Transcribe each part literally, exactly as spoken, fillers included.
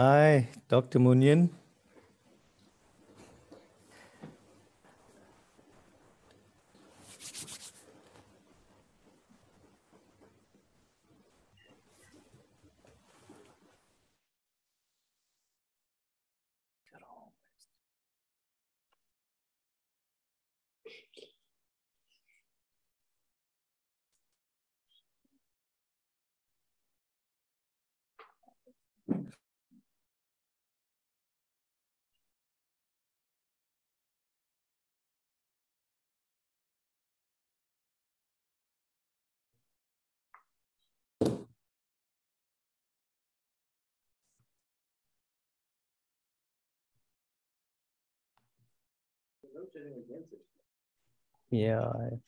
Hi, Doctor Munien. Yeah. I...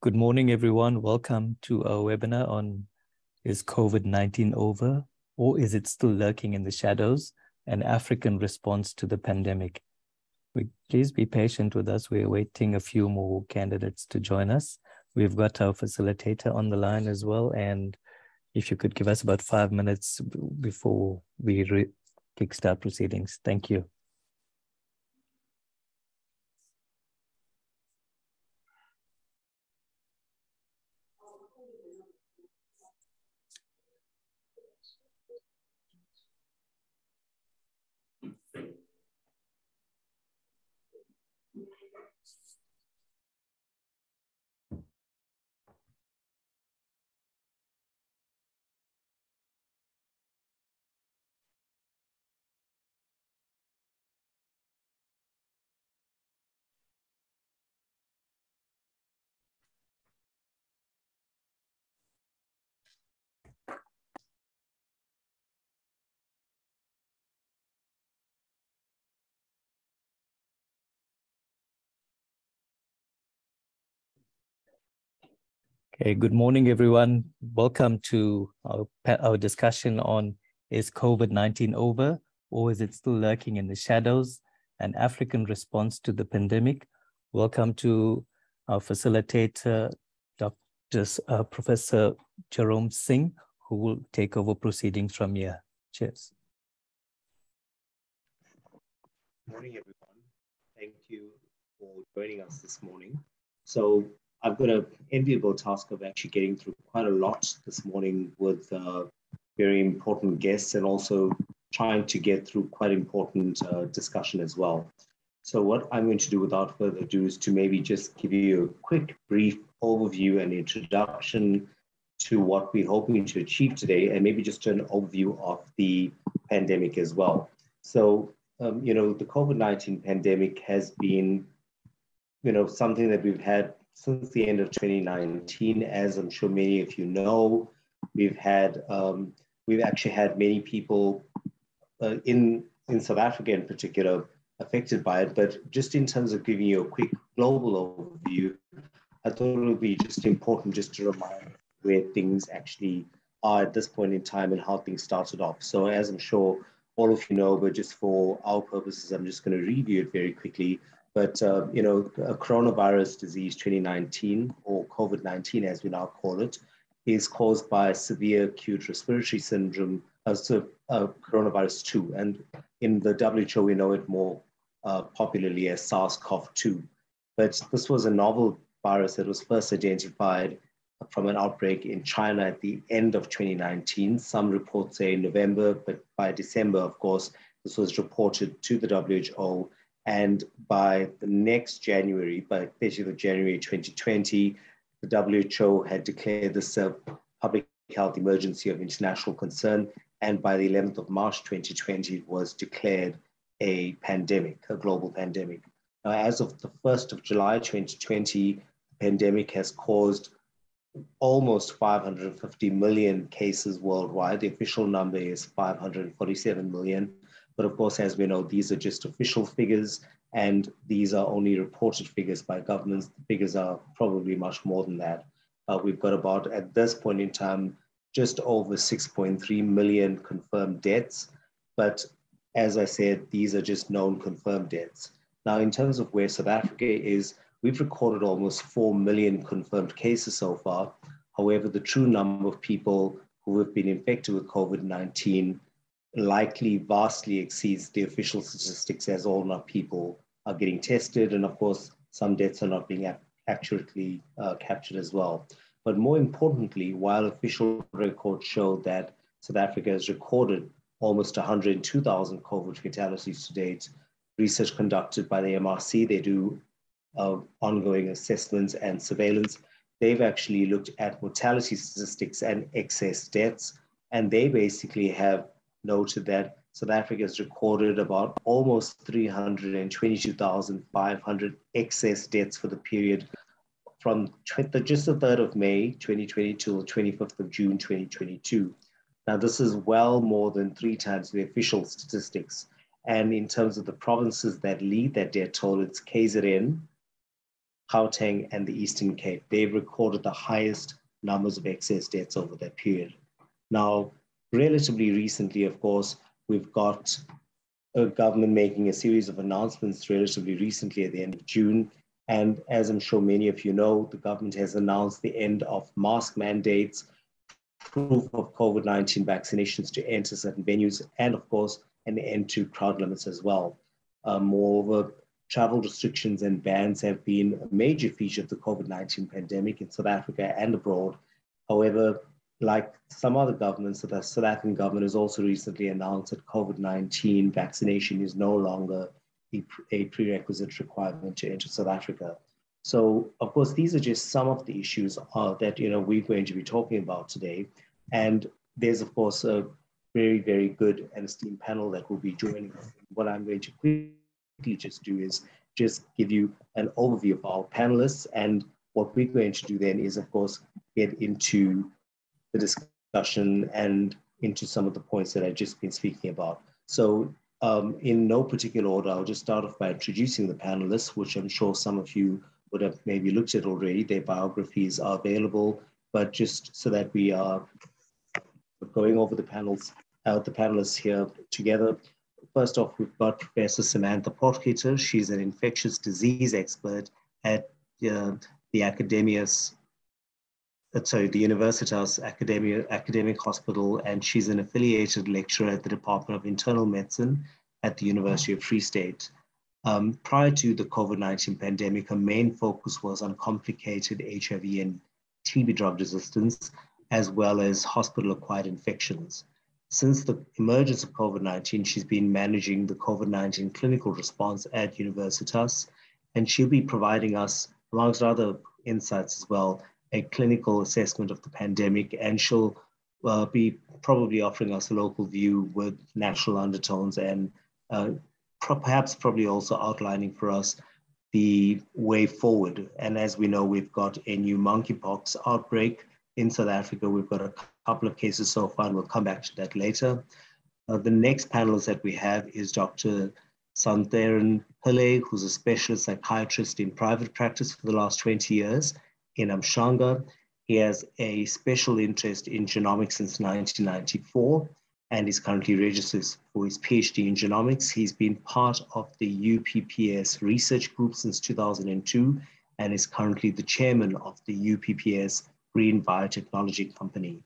Good morning, everyone. Welcome to our webinar on is COVID nineteen over or is it still lurking in the shadows? An African response to the pandemic. We, please be patient with us. We're waiting a few more candidates to join us. We've got our facilitator on the line as well. And if you could give us about five minutes before we kickstart proceedings. Thank you. Okay, good morning, everyone. Welcome to our, our discussion on is COVID nineteen over or is it still lurking in the shadows? An African response to the pandemic. Welcome to our facilitator, Doctor Uh, Professor Jerome Singh, who will take over proceedings from here. Cheers. Good morning, everyone. Thank you for joining us this morning. So I've got an enviable task of actually getting through quite a lot this morning with uh, very important guests and also trying to get through quite important uh, discussion as well. So what I'm going to do without further ado is to maybe just give you a quick, brief overview and introduction to what we're hoping to achieve today, and maybe just an overview of the pandemic as well. So, um, you know, the COVID nineteen pandemic has been, you know, something that we've had since the end of twenty nineteen, as I'm sure many of you know. We've had, um, we've actually had many people uh, in, in South Africa in particular, affected by it, but just in terms of giving you a quick global overview, I thought it would be just important just to remind where things actually are at this point in time and how things started off. So as I'm sure all of you know, but just for our purposes, I'm just going to review it very quickly. But, uh, you know, a coronavirus disease twenty nineteen, or COVID nineteen as we now call it, is caused by severe acute respiratory syndrome, uh, so, uh, coronavirus two. And in the W H O, we know it more uh, popularly as SARS CoV two. But this was a novel virus that was first identified from an outbreak in China at the end of twenty nineteen. Some reports say November, but by December, of course, this was reported to the W H O. And by the next January, by thirtieth of January twenty twenty, the W H O had declared this a public health emergency of international concern. And by the eleventh of March twenty twenty, it was declared a pandemic, a global pandemic. Now, as of the first of July twenty twenty, the pandemic has caused almost five hundred fifty million cases worldwide. The official number is five hundred forty-seven million. But of course, as we know, these are just official figures, and these are only reported figures by governments. The figures are probably much more than that. Uh, we've got about, at this point in time, just over six point three million confirmed deaths. But as I said, these are just known confirmed deaths. Now, in terms of where South Africa is, we've recorded almost four million confirmed cases so far. However, the true number of people who have been infected with COVID nineteen likely vastly exceeds the official statistics, as all our people are getting tested. And of course, some deaths are not being accurately uh, captured as well. But more importantly, while official records show that South Africa has recorded almost one hundred two thousand COVID fatalities to date, research conducted by the M R C, they do uh, ongoing assessments and surveillance. They've actually looked at mortality statistics and excess deaths, and they basically have noted that South Africa has recorded about almost three hundred twenty-two thousand five hundred excess deaths for the period from just the third of May twenty twenty till the twenty-fifth of June twenty twenty-two. Now, this is well more than three times the official statistics. And in terms of the provinces that lead that death toll, it's K Z N, Gauteng, and the Eastern Cape. They've recorded the highest numbers of excess deaths over that period. Now, relatively recently, of course, we've got a government making a series of announcements relatively recently at the end of June. And as I'm sure many of you know, the government has announced the end of mask mandates, proof of COVID nineteen vaccinations to enter certain venues, and of course, an end to crowd limits as well. Uh, moreover, travel restrictions and bans have been a major feature of the COVID nineteen pandemic in South Africa and abroad. However, like some other governments, the South African government has also recently announced that COVID nineteen vaccination is no longer a prerequisite requirement to enter South Africa. So, of course, these are just some of the issues uh, that, you know, we're going to be talking about today. And there's, of course, a very, very good and esteemed panel that will be joining us. What I'm going to quickly just do is just give you an overview of our panelists. And what we're going to do then is, of course, get into the discussion and into some of the points that I've just been speaking about. So, Um, in no particular order, I'll just start off by introducing the panelists, which I'm sure some of you would have maybe looked at already. Their biographies are available, but just so that we are going over the panels, uh, the panelists here together. First off, we've got Professor Samantha Potgieter. She's an infectious disease expert at uh, the Academias, uh, sorry, the Universitas Academia, Academic Hospital, and she's an affiliated lecturer at the Department of Internal Medicine at the University of Free State. Um, prior to the COVID nineteen pandemic, a main focus was on complicated H I V and T B drug resistance, as well as hospital-acquired infections. Since the emergence of COVID nineteen, she's been managing the COVID nineteen clinical response at Universitas, and she'll be providing us, amongst other insights as well, a clinical assessment of the pandemic, and she'll uh, be probably offering us a local view with national undertones and uh, perhaps probably also outlining for us the way forward. And as we know, we've got a new monkeypox outbreak in South Africa. We've got a couple of cases so far, and we'll come back to that later. Uh, the next panelist that we have is Doctor Santheran Pillay, who's a specialist psychiatrist in private practice for the last twenty years in Umhlanga. He has a special interest in genomics since nineteen ninety-four, and is currently registered for his PhD in genomics. He's been part of the U P P S research group since two thousand two, and is currently the chairman of the U P P S Green Biotechnology Company.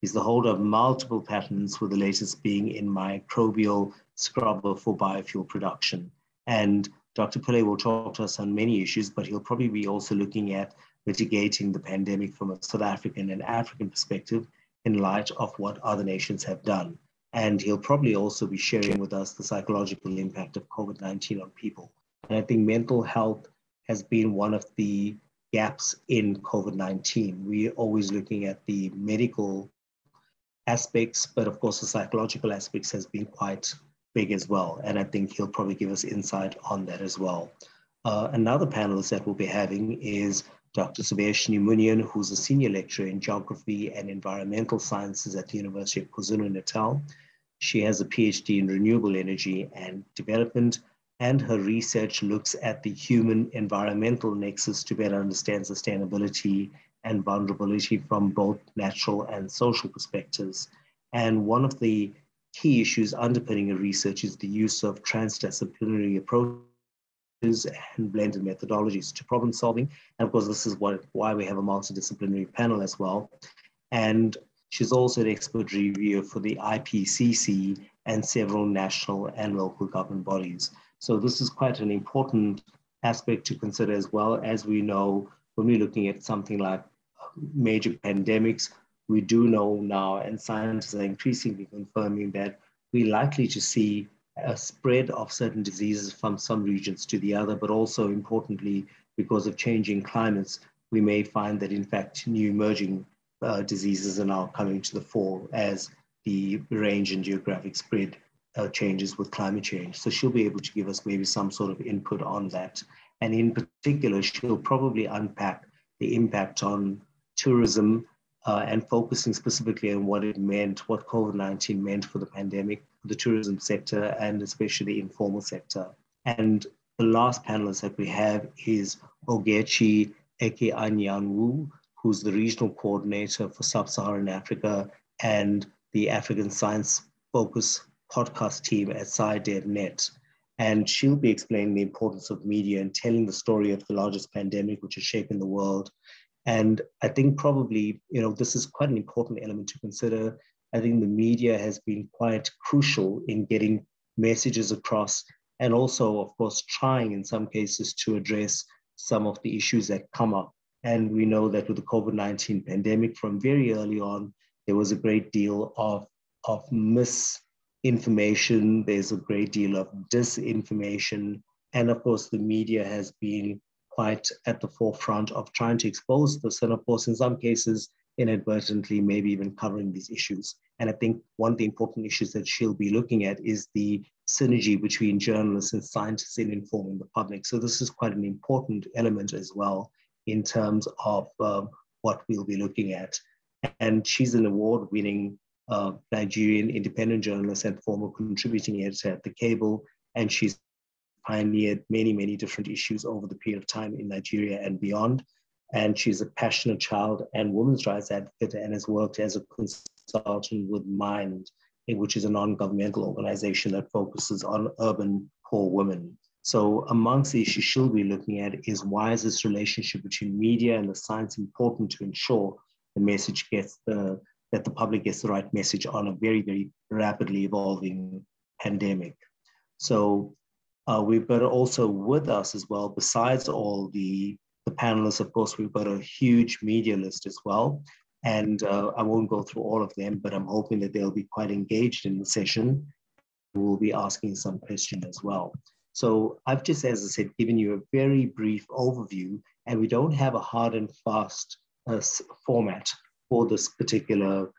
He's the holder of multiple patents, with the latest being in microbial scrubber for biofuel production. And Doctor Pillay will talk to us on many issues, but he'll probably be also looking at mitigating the pandemic from a South African and African perspective in light of what other nations have done. And he'll probably also be sharing with us the psychological impact of COVID nineteen on people. And I think mental health has been one of the gaps in COVID nineteen. We're always looking at the medical aspects, but of course the psychological aspects has been quite big as well. And I think he'll probably give us insight on that as well. Uh, another panelist that we'll be having is Doctor Sebastian Munien, who's a senior lecturer in geography and environmental sciences at the University of KwaZulu-Natal. She has a PhD in renewable energy and development, and her research looks at the human environmental nexus to better understand sustainability and vulnerability from both natural and social perspectives. And one of the key issues underpinning her research is the use of transdisciplinary approaches and blended methodologies to problem solving. And of course, this is what, why we have a multidisciplinary panel as well. And she's also an expert reviewer for the I P C C and several national and local government bodies. So this is quite an important aspect to consider as well. As we know, when we're looking at something like major pandemics, we do know now, and scientists are increasingly confirming, that we're likely to see a spread of certain diseases from some regions to the other, but also importantly, because of changing climates, we may find that in fact, new emerging uh, diseases are now coming to the fore as the range and geographic spread uh, changes with climate change. So she'll be able to give us maybe some sort of input on that. And in particular, she'll probably unpack the impact on tourism uh, and focusing specifically on what it meant, what COVID nineteen meant for the pandemic, the tourism sector, and especially the informal sector. And the last panelist that we have is Ogechi Ekeanyanwu, who's the regional coordinator for Sub-Saharan Africa and the African Science Focus podcast team at SciDev dot net. And she'll be explaining the importance of media and telling the story of the largest pandemic which has shaken the world. And I think probably, you know, this is quite an important element to consider. I think the media has been quite crucial in getting messages across, and also, of course, trying in some cases to address some of the issues that come up. And we know that with the COVID nineteen pandemic, from very early on, there was a great deal of, of misinformation. There's a great deal of disinformation. And of course, the media has been quite at the forefront of trying to expose this. And of course, in some cases, inadvertently, maybe even covering these issues. And I think one of the important issues that she'll be looking at is the synergy between journalists and scientists in informing the public. So this is quite an important element as well in terms of um, what we'll be looking at. And she's an award-winning uh, Nigerian independent journalist and former contributing editor at The Cable, and she's pioneered many, many different issues over the period of time in Nigeria and beyond. And she's a passionate child and women's rights advocate, and has worked as a consultant with MIND, which is a non-governmental organization that focuses on urban poor women. So amongst the issues she'll be looking at is, why is this relationship between media and the science important to ensure the message gets the, that the public gets the right message on a very, very rapidly evolving pandemic? So Uh, we've got also with us as well, besides all the, the panelists, of course, we've got a huge media list as well. And uh, I won't go through all of them, but I'm hoping that they'll be quite engaged in the session. We'll be asking some questions as well. So I've just, as I said, given you a very brief overview, and we don't have a hard and fast uh, format for this particular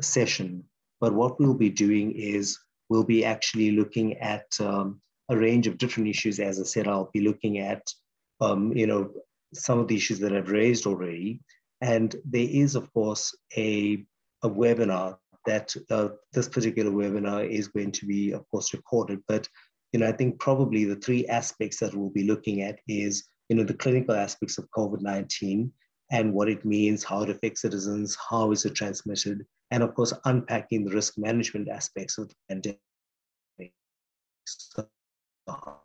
session. But what we'll be doing is we'll be actually looking at um, a range of different issues. As I said, I'll be looking at um, you know, some of the issues that I've raised already. And there is, of course, a, a webinar that uh, this particular webinar is going to be, of course, recorded. But you know, I think probably the three aspects that we'll be looking at is, you know, the clinical aspects of COVID nineteen and what it means, how it affects citizens, how is it transmitted, and of course, unpacking the risk management aspects of the pandemic. So how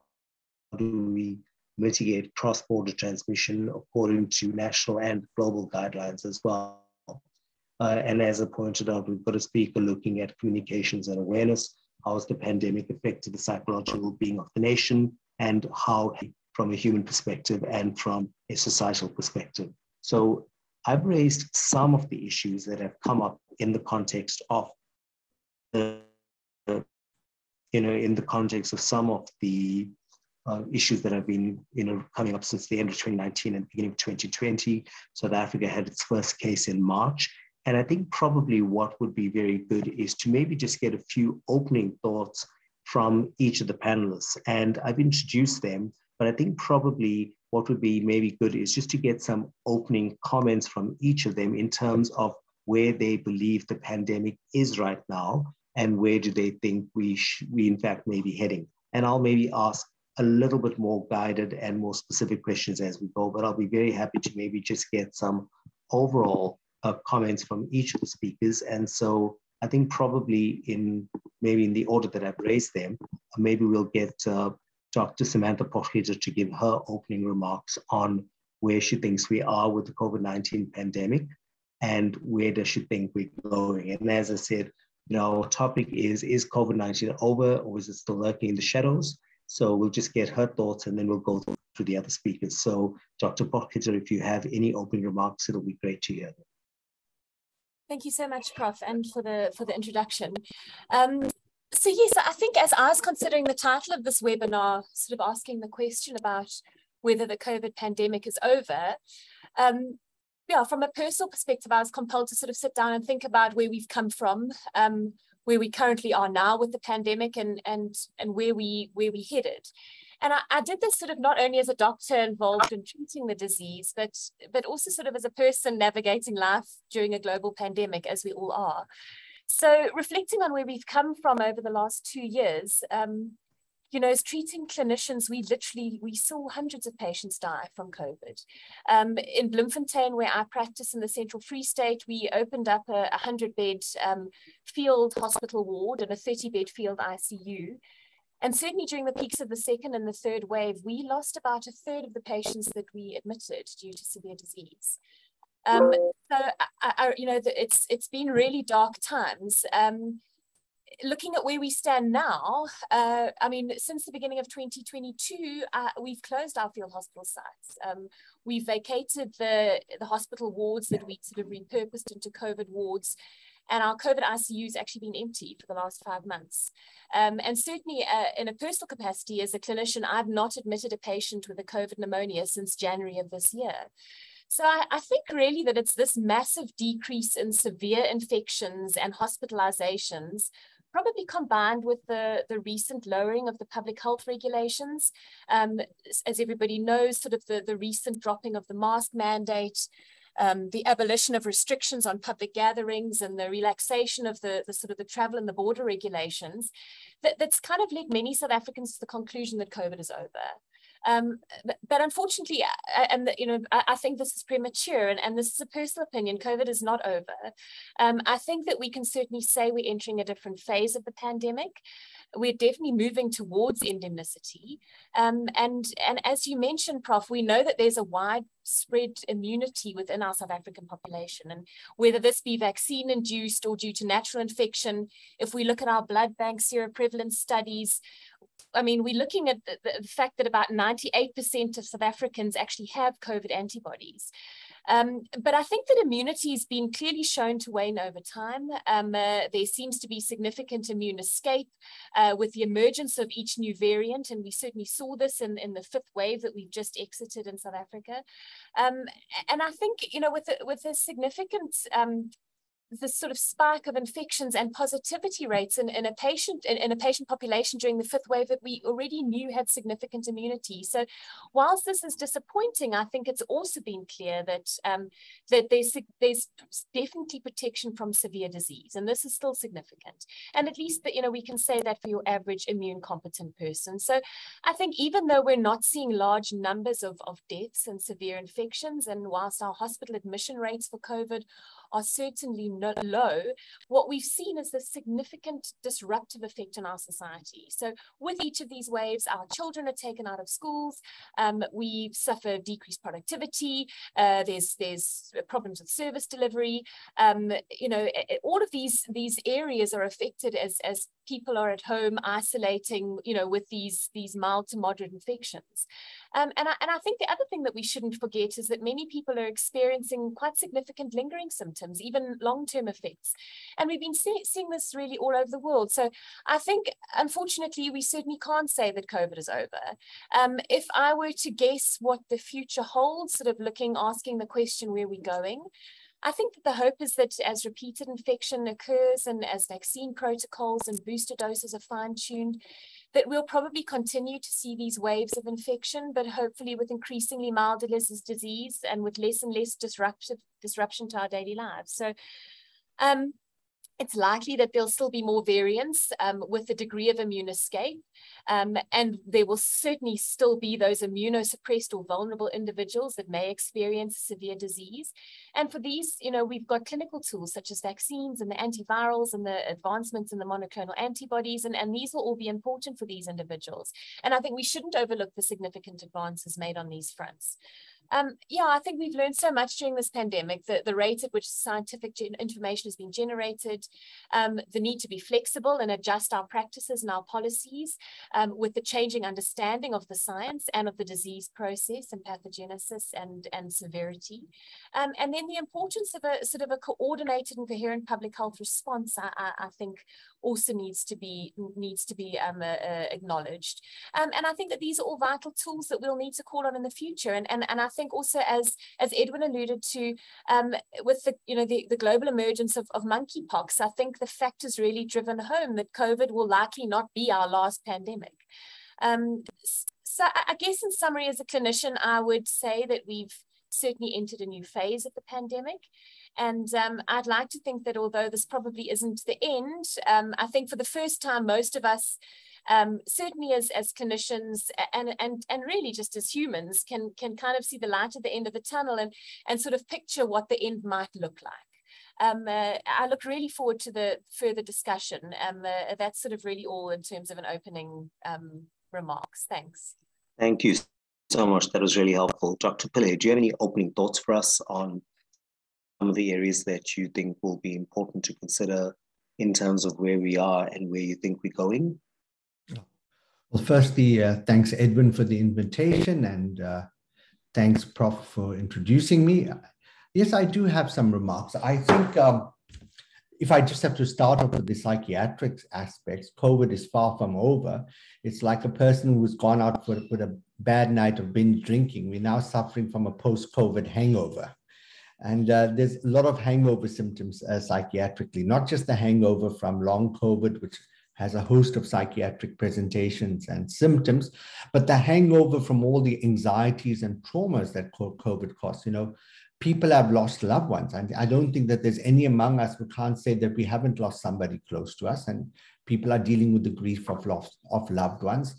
do we mitigate cross-border transmission according to national and global guidelines as well? Uh, and as I pointed out, we've got a speaker looking at communications and awareness. How has the pandemic affected the psychological well-being of the nation, and how from a human perspective and from a societal perspective. So I've raised some of the issues that have come up in the context of, the, you know, in the context of some of the uh, issues that have been, you know, coming up since the end of twenty nineteen and beginning of twenty twenty. South Africa had its first case in March. And I think probably what would be very good is to maybe just get a few opening thoughts from each of the panelists. And I've introduced them, but I think probably what would be maybe good is just to get some opening comments from each of them in terms of where they believe the pandemic is right now and where do they think we, we in fact may be heading. And I'll maybe ask a little bit more guided and more specific questions as we go, but I'll be very happy to maybe just get some overall Uh, comments from each of the speakers. And so I think probably in maybe in the order that I've raised them, maybe we'll get uh, Doctor Samantha Potgieter to give her opening remarks on where she thinks we are with the COVID nineteen pandemic and where does she think we're going. And as I said, you know, our topic is, is COVID nineteen over or is it still lurking in the shadows? So we'll just get her thoughts and then we'll go through the other speakers. So Doctor Potgieter, if you have any opening remarks, it'll be great to hear them. Thank you so much, Professor and for the for the introduction. Um, so yes, I think as I was considering the title of this webinar, sort of asking the question about whether the COVID pandemic is over, um, yeah, from a personal perspective, I was compelled to sort of sit down and think about where we've come from, um, where we currently are now with the pandemic, and and and where we where we headed. And I, I did this sort of not only as a doctor involved in treating the disease, but, but also sort of as a person navigating life during a global pandemic, as we all are. So reflecting on where we've come from over the last two years, um, you know, as treating clinicians, we literally, we saw hundreds of patients die from COVID. Um, in Bloemfontein, where I practice in the Central Free State, we opened up a one hundred bed um, field hospital ward and a thirty bed field I C U. And certainly during the peaks of the second and the third wave, we lost about a third of the patients that we admitted due to severe disease. Um, so, I, I, you know, the, it's it's been really dark times. Um, looking at where we stand now, uh, I mean, since the beginning of twenty twenty-two, uh, we've closed our field hospital sites. Um, we've vacated the, the hospital wards that we sort of repurposed into COVID wards. And our COVID I C U has actually been empty for the last five months. Um, and certainly uh, in a personal capacity as a clinician, I've not admitted a patient with a COVID pneumonia since January of this year. So I, I think really that it's this massive decrease in severe infections and hospitalizations, probably combined with the, the recent lowering of the public health regulations. Um, as everybody knows, sort of the, the recent dropping of the mask mandate, Um, the abolition of restrictions on public gatherings and the relaxation of the, the sort of the travel and the border regulations, that, that's kind of led many South Africans to the conclusion that COVID is over. Um, but, but unfortunately, and you know, I, I think this is premature, and, and this is a personal opinion, COVID is not over. Um, I think that we can certainly say we're entering a different phase of the pandemic. We're definitely moving towards endemicity. Um, and, and as you mentioned, Professor, we know that there's a widespread immunity within our South African population. And whether this be vaccine-induced or due to natural infection, if we look at our blood bank seroprevalence studies, I mean, we're looking at the, the fact that about ninety-eight percent of South Africans actually have COVID antibodies. Um, but I think that immunity has been clearly shown to wane over time. Um, uh, there seems to be significant immune escape uh, with the emergence of each new variant, and we certainly saw this in, in the fifth wave that we've just exited in South Africa. Um, and I think, you know, with a, with a significant um, the sort of spike of infections and positivity rates in, in a patient in, in a patient population during the fifth wave that we already knew had significant immunity. So, whilst this is disappointing, I think it's also been clear that um, that there's there's definitely protection from severe disease, and this is still significant. And at least that you know we can say that for your average immune competent person. So, I think even though we're not seeing large numbers of of deaths and severe infections, and whilst our hospital admission rates for COVID are certainly not low, what we've seen is the significant disruptive effect on our society. So with each of these waves, our children are taken out of schools, um, we suffer decreased productivity, uh, there's there's problems with service delivery, um, you know, all of these, these areas are affected as, as people are at home isolating, you know, with these, these mild to moderate infections. Um, and, I, and I think the other thing that we shouldn't forget is that many people are experiencing quite significant lingering symptoms, even long-term effects. And we've been see, seeing this really all over the world. So I think, unfortunately, we certainly can't say that COVID is over. Um, if I were to guess what the future holds, sort of looking, asking the question, where are we going? I think that the hope is that as repeated infection occurs and as vaccine protocols and booster doses are fine-tuned, that we'll probably continue to see these waves of infection, but hopefully with increasingly milder disease and with less and less disruptive disruption to our daily lives. So um, it's likely that there'll still be more variants um, with a degree of immune escape. Um, and there will certainly still be those immunosuppressed or vulnerable individuals that may experience severe disease. And for these, you know, we've got clinical tools such as vaccines and the antivirals and the advancements in the monoclonal antibodies, and, and these will all be important for these individuals. And I think we shouldn't overlook the significant advances made on these fronts. Um, yeah, I think we've learned so much during this pandemic, the, the rate at which scientific information has been generated, um, the need to be flexible and adjust our practices and our policies, Um, with the changing understanding of the science and of the disease process and pathogenesis and, and severity. Um, and then the importance of a sort of a coordinated and coherent public health response, I, I, I think also needs to be, needs to be um, uh, uh, acknowledged. Um, and I think that these are all vital tools that we'll need to call on in the future. And, and, and I think also, as, as Edwin alluded to, um, with the, you know, the, the global emergence of, of monkeypox, I think the fact is really driven home that COVID will likely not be our last pandemic. Um, so I guess in summary, as a clinician, I would say that we've certainly entered a new phase of the pandemic. And um, I'd like to think that although this probably isn't the end, um, I think for the first time, most of us, um, certainly as, as clinicians and, and, and really just as humans, can, can kind of see the light at the end of the tunnel and, and sort of picture what the end might look like. Um, uh, I look really forward to the further discussion. Um, uh, that's sort of really all in terms of an opening um, remarks. Thanks. Thank you so much. That was really helpful. Doctor Pillay, do you have any opening thoughts for us on some of the areas that you think will be important to consider in terms of where we are and where you think we're going? Well, firstly, uh, thanks, Edwin, for the invitation, and uh, thanks, Prof, for introducing me. Yes, I do have some remarks. I think um, if I just have to start off with the psychiatric aspects, COVID is far from over. It's like a person who's gone out for, for a bad night of binge drinking. We're now suffering from a post-COVID hangover. And uh, there's a lot of hangover symptoms uh, psychiatrically, not just the hangover from long COVID, which has a host of psychiatric presentations and symptoms, but the hangover from all the anxieties and traumas that COVID caused. You know, people have lost loved ones. And I don't think that there's any among us who can't say that we haven't lost somebody close to us. And people are dealing with the grief of loss of loved ones.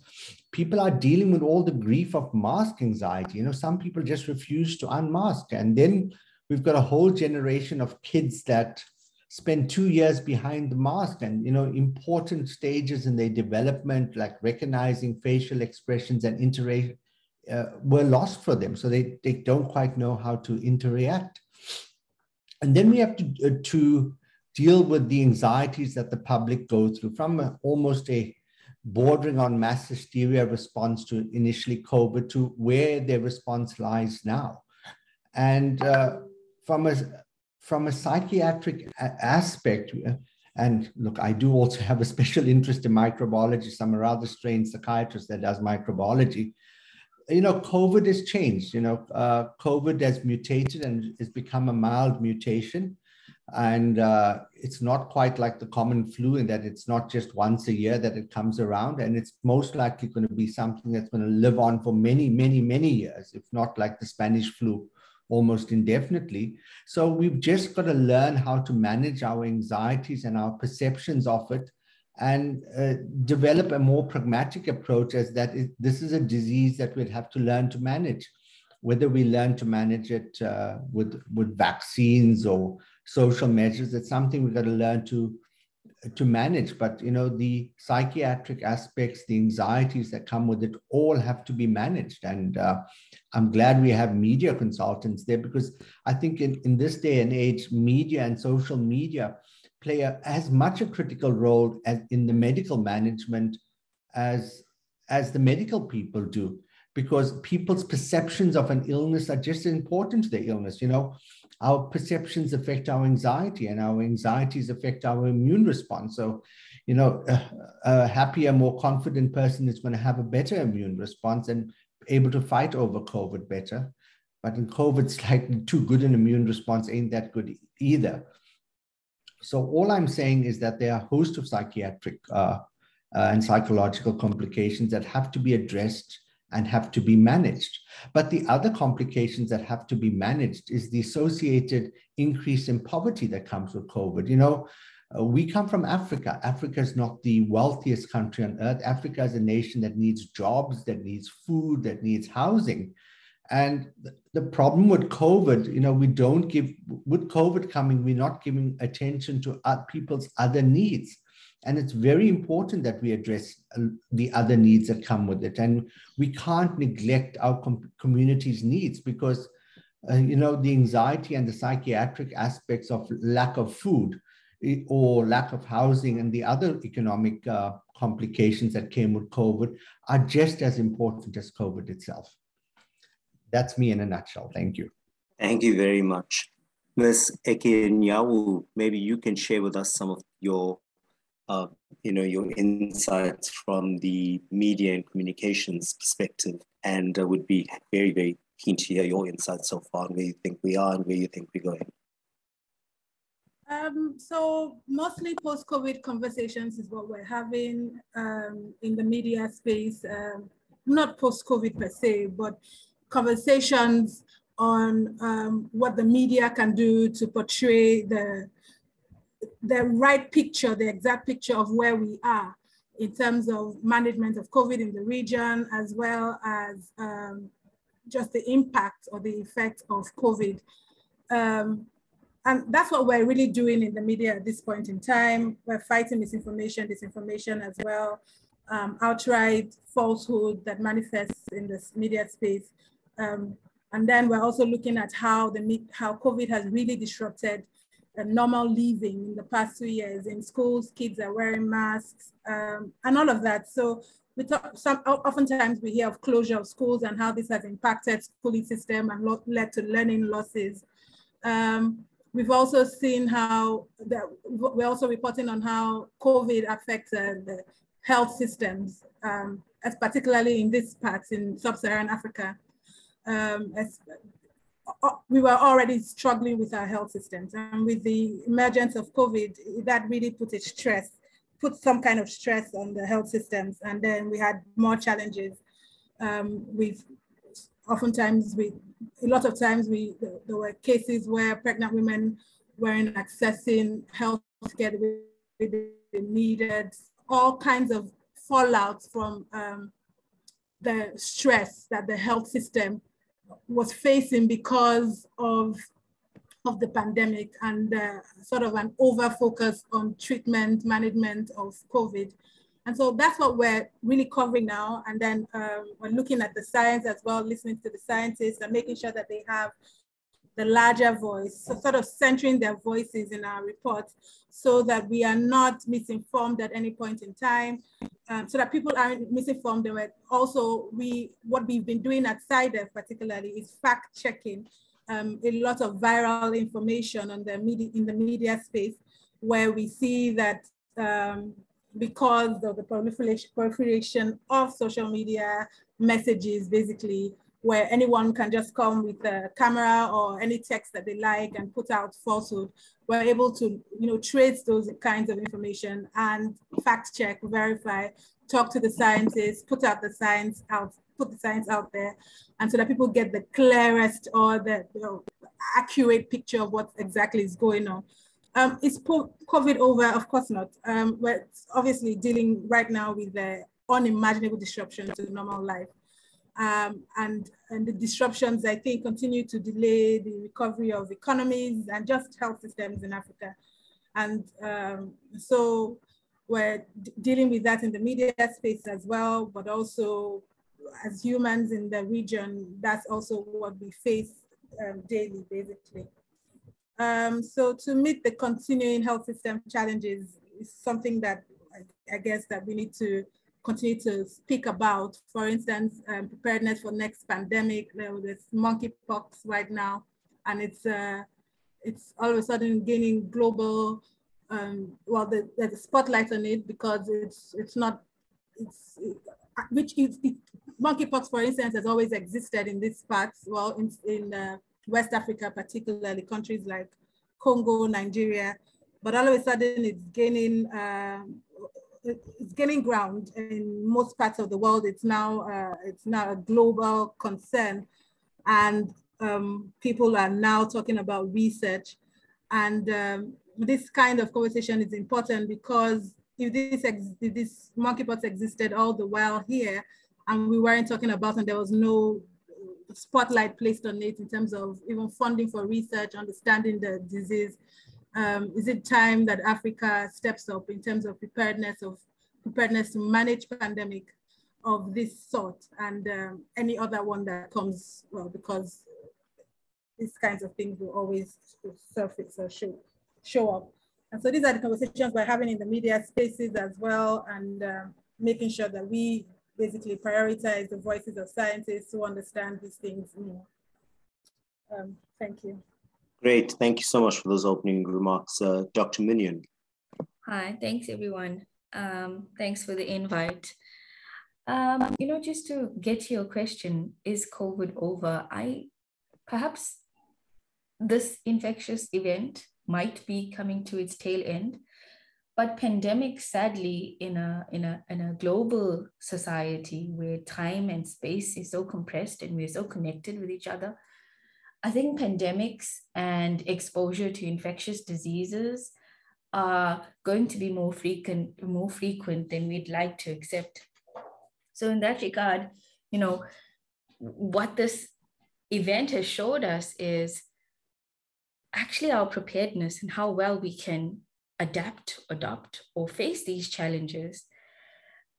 People are dealing with all the grief of mask anxiety. You know, some people just refuse to unmask. And then we've got a whole generation of kids that spend two years behind the mask, and, you know, important stages in their development, like recognizing facial expressions and interaction, Uh, were lost for them. So they, they don't quite know how to interact. And then we have to, uh, to deal with the anxieties that the public go through from a, almost a bordering on mass hysteria response to initially COVID to where their response lies now. And uh, from, a, from a psychiatric a- aspect, and look, I do also have a special interest in microbiology. I'm a rather strange psychiatrist that does microbiology. You know, COVID has changed. You know, uh, COVID has mutated and has become a mild mutation. And uh, it's not quite like the common flu in that it's not just once a year that it comes around. And it's most likely going to be something that's going to live on for many, many, many years, if not like the Spanish flu, almost indefinitely. So we've just got to learn how to manage our anxieties and our perceptions of it and uh, develop a more pragmatic approach as that is, this is a disease that we'll have to learn to manage, whether we learn to manage it uh, with, with vaccines or social measures. It's something we've got to learn to, to manage. But, you know, the psychiatric aspects, the anxieties that come with it all have to be managed. And uh, I'm glad we have media consultants there, because I think in, in this day and age, media and social media play a, as much a critical role as in the medical management as, as the medical people do, because people's perceptions of an illness are just important to the illness. You know, our perceptions affect our anxiety, and our anxieties affect our immune response. So, you know, a, a happier, more confident person is going to have a better immune response and able to fight over COVID better. But in COVID, it's like too good an immune response ain't that good either. So all I'm saying is that there are a host of psychiatric uh, uh, and psychological complications that have to be addressed and have to be managed. But the other complications that have to be managed is the associated increase in poverty that comes with COVID. You know, uh, we come from Africa. Africa is not the wealthiest country on earth. Africa is a nation that needs jobs, that needs food, that needs housing. And the problem with COVID, you know, we don't give, with COVID coming, we're not giving attention to people's other needs. And it's very important that we address the other needs that come with it. And we can't neglect our com- community's needs, because, uh, you know, the anxiety and the psychiatric aspects of lack of food or lack of housing and the other economic uh, complications that came with COVID are just as important as COVID itself. That's me in a nutshell. Thank you. Thank you very much. Miz Ekeanyanwu, maybe you can share with us some of your, uh, you know, your insights from the media and communications perspective, and uh, would be very, very keen to hear your insights so far, and where you think we are and where you think we're going. Um, so mostly post-COVID conversations is what we're having um, in the media space, um, not post-COVID per se, but conversations on um, what the media can do to portray the, the right picture, the exact picture of where we are in terms of management of COVID in the region, as well as um, just the impact or the effect of COVID. Um, and that's what we're really doing in the media at this point in time. We're fighting misinformation, disinformation as well, um, outright falsehood that manifests in this media space. Um, and then we're also looking at how the how COVID has really disrupted uh, normal living in the past two years. In schools, kids are wearing masks um, and all of that. So we talk, some, oftentimes we hear of closure of schools and how this has impacted schooling system and lo- led to learning losses. Um, we've also seen how, that we're also reporting on how COVID affects uh, the health systems, um, as particularly in these parts in sub-Saharan Africa. Um, as we were already struggling with our health systems, and with the emergence of COVID, that really put a stress, put some kind of stress on the health systems. And then we had more challenges um, with, oftentimes we, a lot of times we, there were cases where pregnant women weren't accessing health care that they needed, all kinds of fallouts from um, the stress that the health system was facing because of, of the pandemic and uh, sort of an over-focus on treatment, management of COVID. And so that's what we're really covering now. And then um, we're looking at the science as well, listening to the scientists and making sure that they have the larger voice, so sort of centering their voices in our reports so that we are not misinformed at any point in time, um, so that people aren't misinformed. But also, we what we've been doing at SciDev particularly is fact checking um, a lot of viral information on the media, in the media space, where we see that um, because of the proliferation, proliferation of social media messages, basically, where anyone can just come with a camera or any text that they like and put out falsehood, we're able to, you know, trace those kinds of information and fact check, verify, talk to the scientists, put out the science out, put the science out there, and so that people get the clearest or the, you know, accurate picture of what exactly is going on. Um, is COVID over? Of course not. Um, we're obviously dealing right now with the unimaginable disruption to normal life. Um, and, and the disruptions, I think, continue to delay the recovery of economies and just health systems in Africa. And um, so we're dealing with that in the media space as well, but also as humans in the region, that's also what we face um, daily, basically. Um, so to meet the continuing health system challenges is something that I, I guess that we need to continue to speak about. For instance, um, preparedness for next pandemic. There's monkeypox right now, and it's uh, it's all of a sudden gaining global. Um, well, the, there's a spotlight on it because it's it's not it's it, which is it, monkeypox, for instance, has always existed in these parts. Well, in in uh, West Africa, particularly countries like Congo, Nigeria, but all of a sudden it's gaining uh, it's gaining ground in most parts of the world. It's now uh, it's now a global concern, and um, people are now talking about research. And um, this kind of conversation is important because if this ex if this monkeypox existed all the while here, and we weren't talking about, and there was no spotlight placed on it in terms of even funding for research, understanding the disease. Um, is it time that Africa steps up in terms of preparedness of preparedness to manage pandemic of this sort and um, any other one that comes? Well, because these kinds of things will always surface or show show up. And so these are the conversations we're having in the media spaces as well, and uh, making sure that we basically prioritize the voices of scientists who understand these things more. Um, thank you. Great, thank you so much for those opening remarks. Uh, Doctor Munien. Hi, thanks everyone. Um, thanks for the invite. Um, you know, just to get to your question, is COVID over? I, perhaps this infectious event might be coming to its tail end. But pandemic, sadly, in a, in, a, in a global society where time and space is so compressed and we're so connected with each other, I think pandemics and exposure to infectious diseases are going to be more frequent, more frequent than we'd like to accept. So in that regard, you know, what this event has showed us is actually our preparedness and how well we can adapt, adopt, or face these challenges.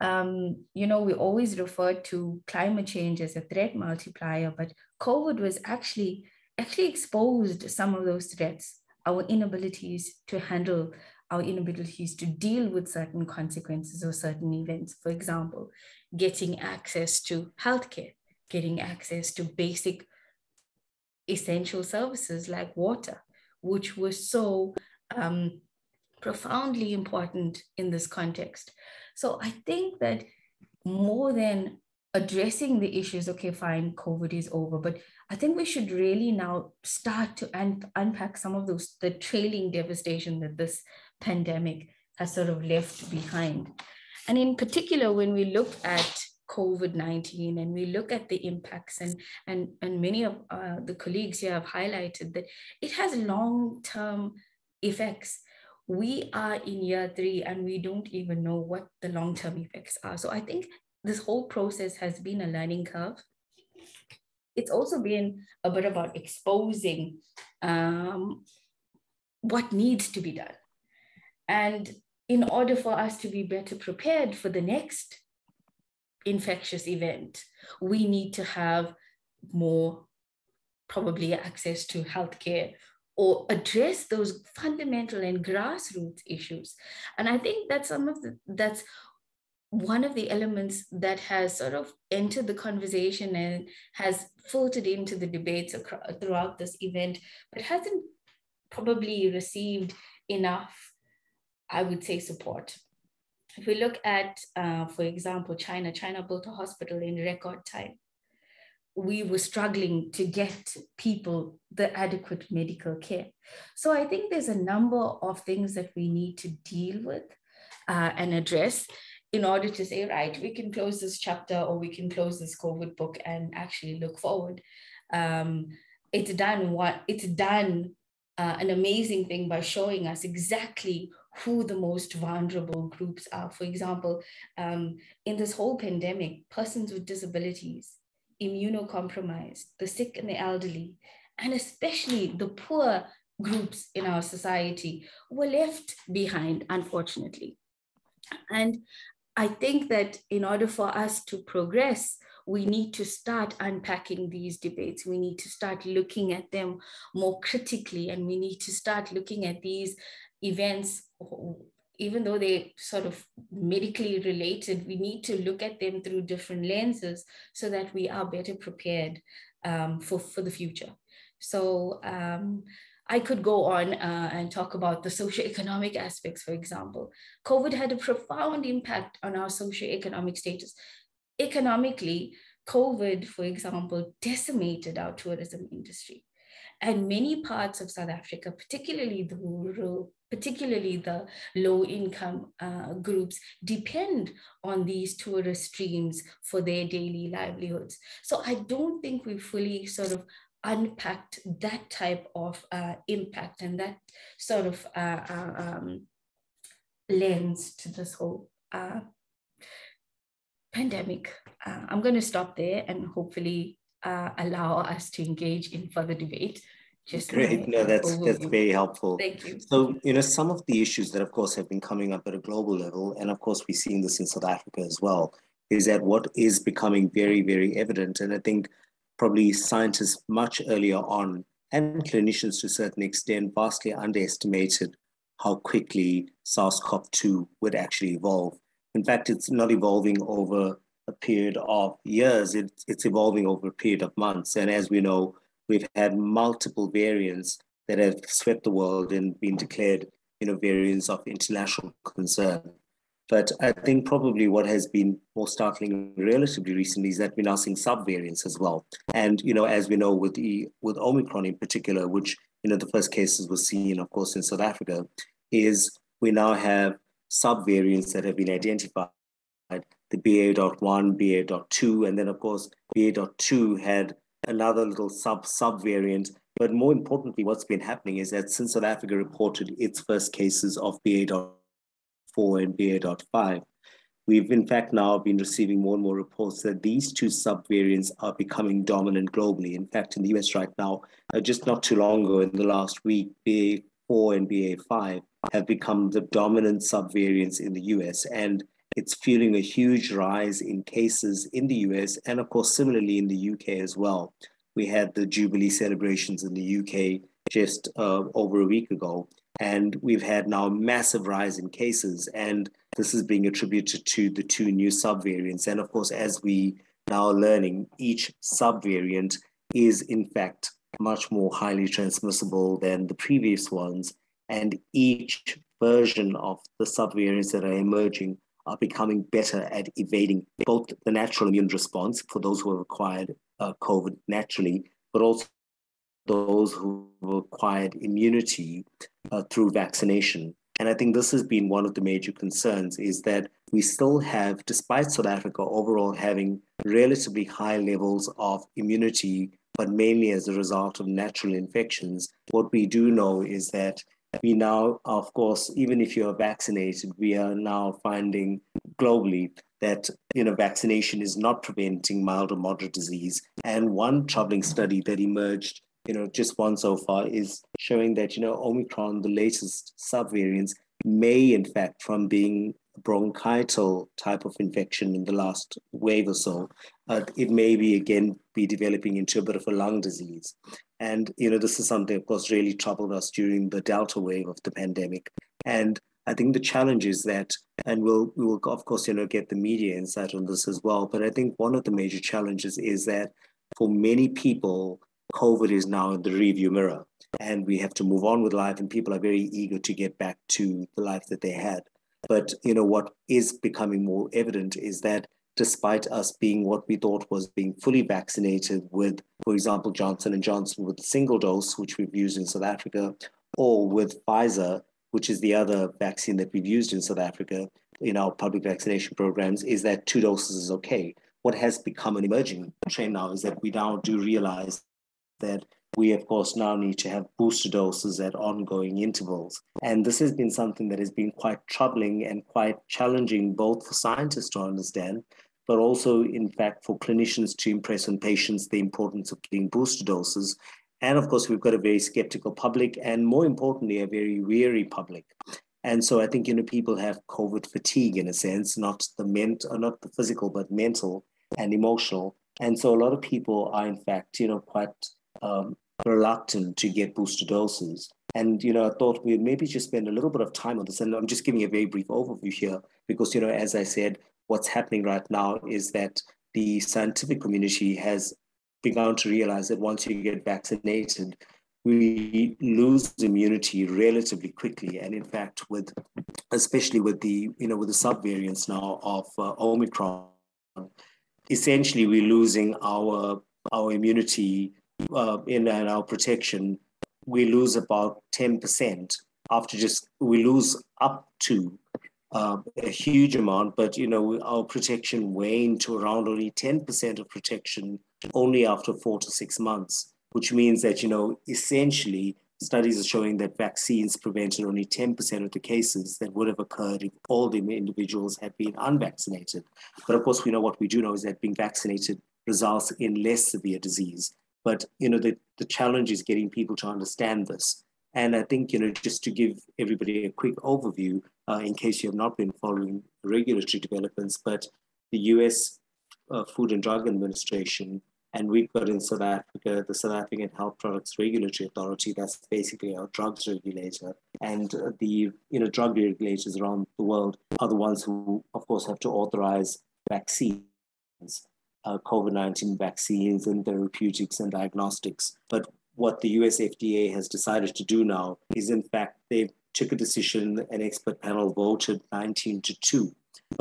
Um, you know, we always refer to climate change as a threat multiplier, but COVID was actually, actually exposed some of those threats, our inabilities to handle, our inabilities to deal with certain consequences or certain events. For example, getting access to healthcare, getting access to basic essential services like water, which were so um, profoundly important in this context. So I think that more than addressing the issues, okay, fine, COVID is over, but I think we should really now start to un unpack some of those, the trailing devastation that this pandemic has sort of left behind. And in particular, when we look at COVID nineteen and we look at the impacts, and, and, and many of uh, the colleagues here have highlighted that it has long-term effects. We are in year three and we don't even know what the long-term effects are. So I think this whole process has been a learning curve. It's also been a bit about exposing um, what needs to be done. And in order for us to be better prepared for the next infectious event, we need to have more probably access to healthcare, or address those fundamental and grassroots issues. And I think that's some of the, that's one of the elements that has sort of entered the conversation and has filtered into the debates across, throughout this event, but hasn't probably received enough, I would say, support. If we look at, uh, for example, China, China built a hospital in record time. We were struggling to get people the adequate medical care. So I think there's a number of things that we need to deal with uh, and address in order to say, right, we can close this chapter, or we can close this COVID book and actually look forward. Um, it's done, what, it's done uh, an amazing thing by showing us exactly who the most vulnerable groups are. For example, um, in this whole pandemic, persons with disabilities, immunocompromised, the sick and the elderly, and especially the poor groups in our society were left behind, unfortunately. And I think that in order for us to progress, we need to start unpacking these debates. We need to start looking at them more critically, and we need to start looking at these events, even though they sort of medically related, we need to look at them through different lenses so that we are better prepared um, for, for the future. So um, I could go on uh, and talk about the socioeconomic aspects, for example. COVID had a profound impact on our socioeconomic status. Economically, COVID, for example, decimated our tourism industry. And many parts of South Africa, particularly the rural, particularly the low-income uh, groups, depend on these tourist streams for their daily livelihoods. So I don't think we fully sort of unpacked that type of uh, impact and that sort of uh, uh, um, lens to this whole uh, pandemic. Uh, I'm going to stop there and hopefully Uh, allow us to engage in further debate. Just Great, no, that's, that's very helpful. Thank you. So, you know, some of the issues that, of course, have been coming up at a global level, and of course, we're seeing this in South Africa as well, is that what is becoming very, very evident, and I think probably scientists much earlier on, and clinicians to a certain extent, vastly underestimated how quickly SARS CoV two would actually evolve. In fact, it's not evolving over a period of years, it, it's evolving over a period of months. And as we know, we've had multiple variants that have swept the world and been declared, you know, variants of international concern. But I think probably what has been more startling relatively recently is that we're now seeing sub-variants as well. And, you know, as we know with, the, with Omicron in particular, which, you know, the first cases were seen, of course, in South Africa, is we now have sub-variants that have been identified. The B A dot one, B A dot two, and then of course, B A dot two had another little sub sub variant. But more importantly, what's been happening is that since South Africa reported its first cases of B A dot four and B A dot five, we've in fact now been receiving more and more reports that these two sub variants are becoming dominant globally. In fact, in the U S right now, uh, just not too long ago, in the last week, B A four and B A five have become the dominant sub variants in the U S, and it's fueling a huge rise in cases in the U S, and of course, similarly in the U K as well. We had the Jubilee celebrations in the U K just uh, over a week ago, and we've had now a massive rise in cases, and this is being attributed to the two new subvariants. And of course, as we now are learning, each subvariant is in fact much more highly transmissible than the previous ones, and each version of the subvariants that are emerging are becoming better at evading both the natural immune response for those who have acquired uh, COVID naturally, but also those who have acquired immunity uh, through vaccination. And I think this has been one of the major concerns, is that we still have, despite South Africa overall having relatively high levels of immunity, but mainly as a result of natural infections, what we do know is that we now, of course, even if you're vaccinated, we are now finding globally that, you know, vaccination is not preventing mild or moderate disease. And one troubling study that emerged, you know, just one so far, is showing that, you know, Omicron, the latest subvariants, may in fact, from being bronchital type of infection in the last wave or so, uh, it may be again be developing into a bit of a lung disease. And you know, this is something, of course, really troubled us during the Delta wave of the pandemic. And I think the challenge is that, and we'll, we will of course, you know, get the media insight on this as well, but I think one of the major challenges is that for many people, COVID is now in the rearview mirror, and we have to move on with life, and people are very eager to get back to the life that they had. But, you know, what is becoming more evident is that despite us being what we thought was being fully vaccinated with, for example, Johnson and Johnson with a single dose, which we've used in South Africa, or with Pfizer, which is the other vaccine that we've used in South Africa in our public vaccination programs, is that two doses is okay. What has become an emerging trend now is that we now do realize that we, of course, now need to have booster doses at ongoing intervals. And this has been something that has been quite troubling and quite challenging, both for scientists to understand, but also, in fact, for clinicians to impress on patients the importance of getting booster doses. And, of course, we've got a very skeptical public and, more importantly, a very weary public. And so I think, you know, people have COVID fatigue, in a sense, not the, ment- or not the physical, but mental and emotional. And so a lot of people are, in fact, you know, quite... Um, reluctant to get booster doses. And, you know, I thought we'd maybe just spend a little bit of time on this. And I'm just giving a very brief overview here because, you know, as I said, what's happening right now is that the scientific community has begun to realize that once you get vaccinated, we lose immunity relatively quickly. And in fact, with, especially with the, you know, with the subvariants now of uh, Omicron, essentially we're losing our, our immunity Uh, in, in our protection. We lose about ten percent after just, we lose up to uh, a huge amount, but you know, our protection waned to around only ten percent of protection only after four to six months, which means that, you know, essentially studies are showing that vaccines prevented only ten percent of the cases that would have occurred if all the individuals had been unvaccinated. But of course, we know what we do know is that being vaccinated results in less severe disease. But, you know, the, the challenge is getting people to understand this. And I think, you know, just to give everybody a quick overview, uh, in case you have not been following regulatory developments, but the U S uh, Food and Drug Administration, and we've got in South Africa, the South African Health Products Regulatory Authority, that's basically our drugs regulator. And uh, the, you know, drug regulators around the world are the ones who, of course, have to authorize vaccines. Uh, COVID nineteen vaccines and therapeutics and diagnostics. But what the U S F D A has decided to do now is, in fact, they took a decision, an expert panel voted nineteen to two,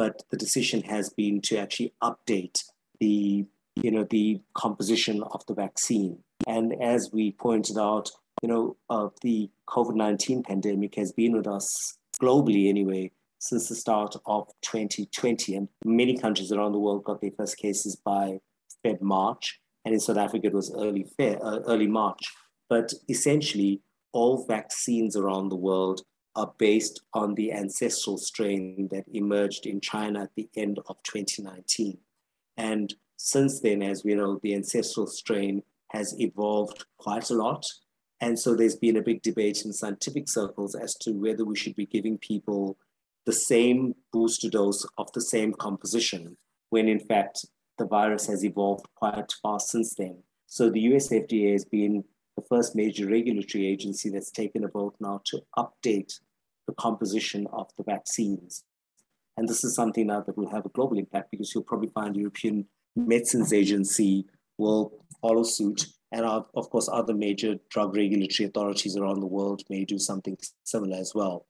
but the decision has been to actually update the, you know, the composition of the vaccine. And as we pointed out, you know, uh, the COVID nineteen pandemic has been with us globally anyway, since the start of twenty twenty. And many countries around the world got their first cases by Feb March. And in South Africa, it was early, Feb, uh, early March. But essentially, all vaccines around the world are based on the ancestral strain that emerged in China at the end of twenty nineteen. And since then, as we know, the ancestral strain has evolved quite a lot. And so there's been a big debate in scientific circles as to whether we should be giving people the same booster dose of the same composition, when in fact the virus has evolved quite fast since then. So the U S F D A has been the first major regulatory agency that's taken a vote now to update the composition of the vaccines. And this is something now that will have a global impact because you'll probably find the European Medicines Agency will follow suit. And of course, other major drug regulatory authorities around the world may do something similar as well.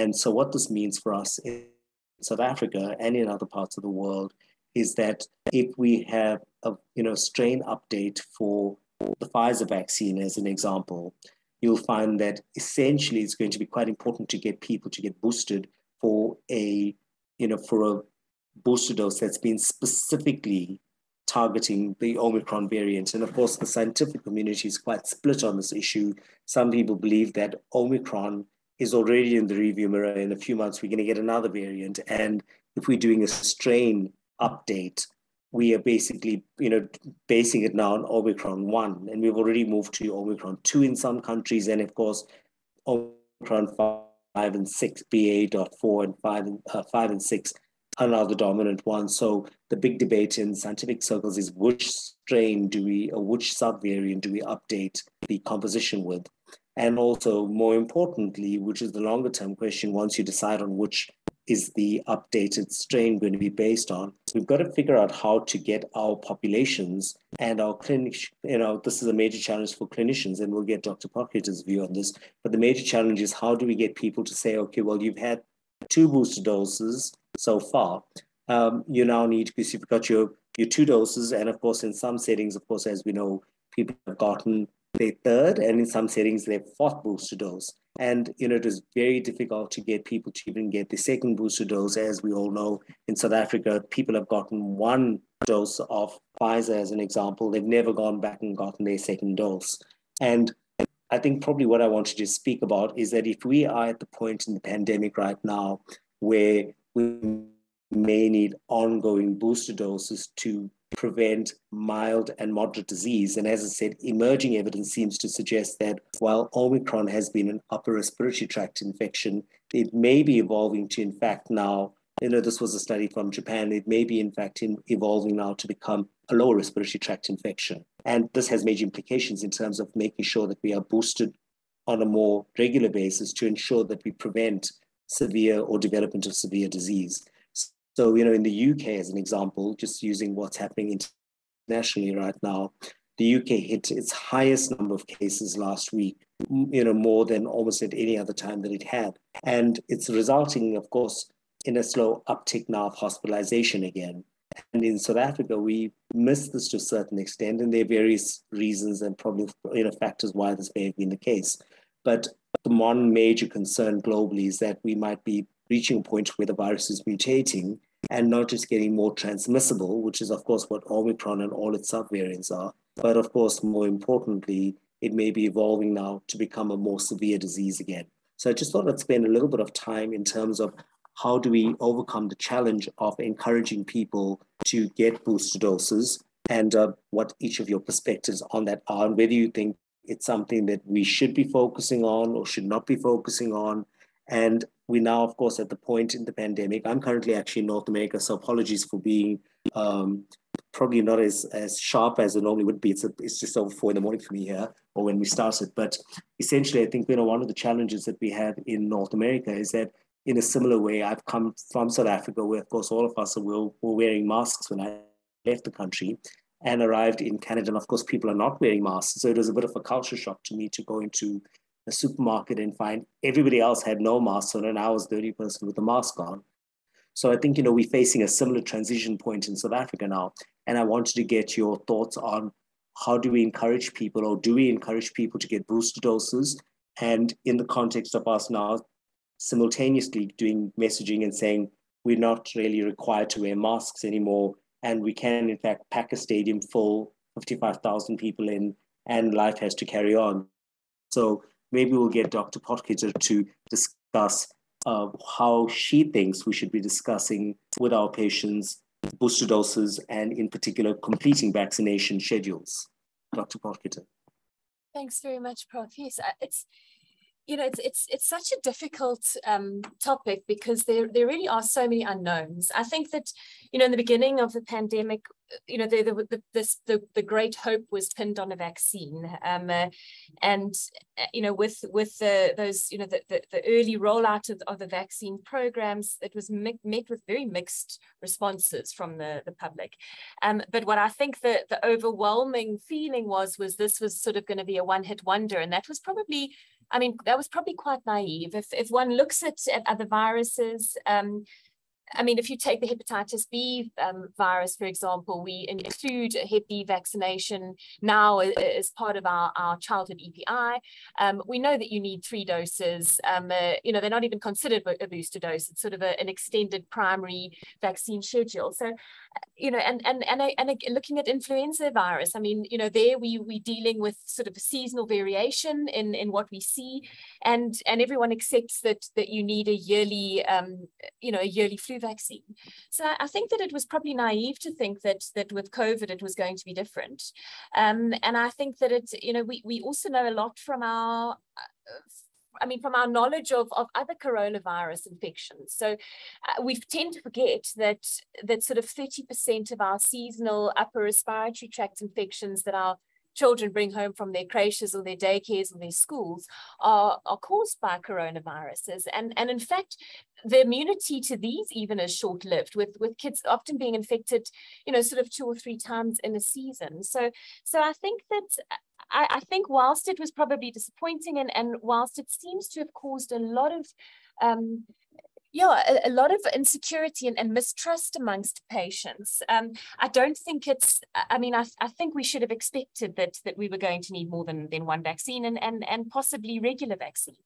And so what this means for us in South Africa and in other parts of the world is that if we have a, you know, strain update for the Pfizer vaccine, as an example, you'll find that essentially it's going to be quite important to get people to get boosted for a, you know, for a booster dose that's been specifically targeting the Omicron variant. And of course, the scientific community is quite split on this issue. Some people believe that Omicron is already in the rearview mirror. In a few months, we're going to get another variant. And if we're doing a strain update, we are basically, you know, basing it now on Omicron one. And we've already moved to Omicron two in some countries. And of course, Omicron five and six, B A.four and five and uh, five and six are now the dominant ones. So the big debate in scientific circles is which strain do we, or which subvariant do we update the composition with? And also, more importantly, which is the longer term question, once you decide on which is the updated strain going to be based on, we've got to figure out how to get our populations and our clinic, you know, this is a major challenge for clinicians, and we'll get Doctor Potgieter's view on this, but the major challenge is how do we get people to say, okay, well, you've had two booster doses so far, um, you now need, because you've got your, your two doses, and of course, in some settings, of course, as we know, people have gotten their third, and in some settings, their fourth booster dose. And, you know, it was very difficult to get people to even get the second booster dose. As we all know, in South Africa, people have gotten one dose of Pfizer, as an example. They've never gone back and gotten their second dose. And I think probably what I wanted to speak about is that if we are at the point in the pandemic right now where we may need ongoing booster doses to prevent mild and moderate disease. And as I said, emerging evidence seems to suggest that while Omicron has been an upper respiratory tract infection, it may be evolving to, in fact, now, you know, this was a study from Japan, it may be, in fact, in evolving now to become a lower respiratory tract infection. And this has major implications in terms of making sure that we are boosted on a more regular basis to ensure that we prevent severe or development of severe disease. So, you know, in the U K, as an example, just using what's happening internationally right now, the U K hit its highest number of cases last week, you know, more than almost at any other time that it had. And it's resulting, of course, in a slow uptick now of hospitalization again. And in South Africa, we missed this to a certain extent, and there are various reasons and probably, you know, factors why this may have been the case. But the one major concern globally is that we might be reaching a point where the virus is mutating and not just getting more transmissible, which is, of course, what Omicron and all its subvariants are. But, of course, more importantly, it may be evolving now to become a more severe disease again. So I just thought I'd spend a little bit of time in terms of how do we overcome the challenge of encouraging people to get booster doses and uh, what each of your perspectives on that are, and whether you think it's something that we should be focusing on or should not be focusing on. And we're now, of course, at the point in the pandemic. I'm currently actually in North America, so apologies for being um, probably not as, as sharp as it normally would be. It's, a, it's just over four in the morning for me here, or when we started. But essentially, I think, you know, one of the challenges that we have in North America is that in a similar way, I've come from South Africa, where, of course, all of us are, were, were wearing masks when I left the country and arrived in Canada. And, of course, people are not wearing masks. So it was a bit of a culture shock to me to go into a supermarket and find everybody else had no mask on, and I was the only person with a mask on. So I think, you know, we're facing a similar transition point in South Africa now. And I wanted to get your thoughts on how do we encourage people, or do we encourage people to get booster doses? And in the context of us now simultaneously doing messaging and saying, we're not really required to wear masks anymore. And we can, in fact, pack a stadium full, fifty-five thousand people in, and life has to carry on. So maybe we'll get Doctor Potgieter to discuss uh, how she thinks we should be discussing with our patients booster doses and, in particular, completing vaccination schedules. Doctor Potgieter. Thanks very much, Prof. Yes, it's you know it's it's it's such a difficult um, topic because there there really are so many unknowns. I think that you know in the beginning of the pandemic, you know, the the the, this, the, the great hope was pinned on a vaccine, um, uh, and uh, you know, with with the those you know the the, the early rollout of, of the vaccine programs, it was mi met with very mixed responses from the the public. Um, but what I think the the overwhelming feeling was was this was sort of going to be a one hit wonder, and that was probably, I mean, that was probably quite naive. If if one looks at at other viruses. Um, I mean, if you take the hepatitis B um, virus, for example, we include a Hep B vaccination now as part of our, our childhood E P I. Um, we know that you need three doses. Um, uh, you know, they're not even considered a booster dose. It's sort of a, an extended primary vaccine schedule. So, you know, and and and, and looking at influenza virus, I mean, you know, there we we dealing with sort of a seasonal variation in in what we see, and and everyone accepts that that you need a yearly, um, you know, a yearly flu vaccine. So I think that it was probably naive to think that that with COVID it was going to be different. Um, and I think that it, you know, we we also know a lot from our I mean, from our knowledge of, of other coronavirus infections. So uh, we tend to forget that, that sort of thirty percent of our seasonal upper respiratory tract infections that our children bring home from their creches or their daycares or their schools are, are caused by coronaviruses. And, and in fact, the immunity to these even is short-lived, with, with kids often being infected, you know, sort of two or three times in a season. So, so I think that, I, I think whilst it was probably disappointing and, and whilst it seems to have caused a lot of, um, yeah, a, a lot of insecurity and, and mistrust amongst patients, um, I don't think it's, I mean, I, I think we should have expected that, that we were going to need more than, than one vaccine and, and, and possibly regular vaccines.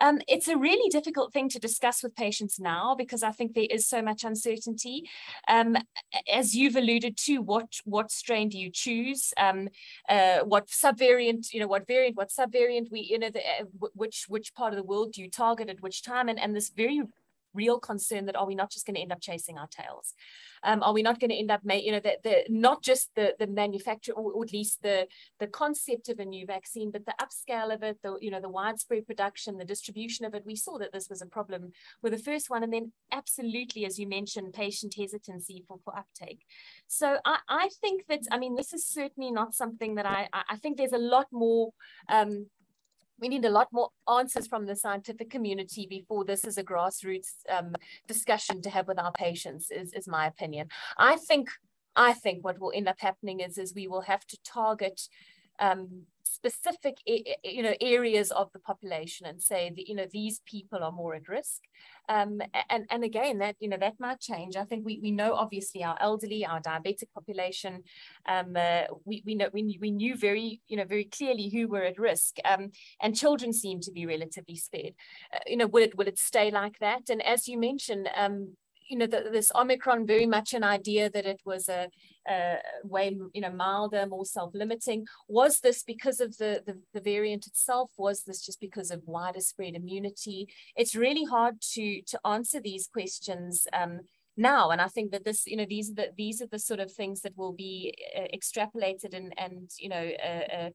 Um, it's a really difficult thing to discuss with patients now because I think there is so much uncertainty. Um, as you've alluded to, what what strain do you choose? Um, uh, what subvariant? You know, what variant? What subvariant? We you know the, uh, which which part of the world do you target at which time? And and this very real concern that are we not just going to end up chasing our tails? Um, are we not going to end up, you know, the, the, not just the, the manufacture or, or at least the, the concept of a new vaccine, but the upscale of it, the, you know, the widespread production, the distribution of it. We saw that this was a problem with the first one. And then absolutely, as you mentioned, patient hesitancy for, for uptake. So I, I think that, I mean, this is certainly not something that I, I think there's a lot more, um, we need a lot more answers from the scientific community before this is a grassroots um, discussion to have with our patients, is, is my opinion. I think, I think what will end up happening is, is we will have to target um, specific you know, areas of the population and say that, you know, these people are more at risk. Um, and, and again, that, you know, that might change. I think we, we know, obviously, our elderly, our diabetic population, um, uh, we, we know, we, we knew very, you know, very clearly who were at risk, um, and children seem to be relatively spared. Uh, you know, will it, will it stay like that? And as you mentioned, um, you know, the, this Omicron, very much an idea that it was a, a way, you know, milder, more self-limiting. Was this because of the, the, the variant itself? Was this just because of wider spread immunity? It's really hard to, to answer these questions um, now. And I think that this, you know, these are the, these are the sort of things that will be uh, extrapolated and, and, you know, uh, uh,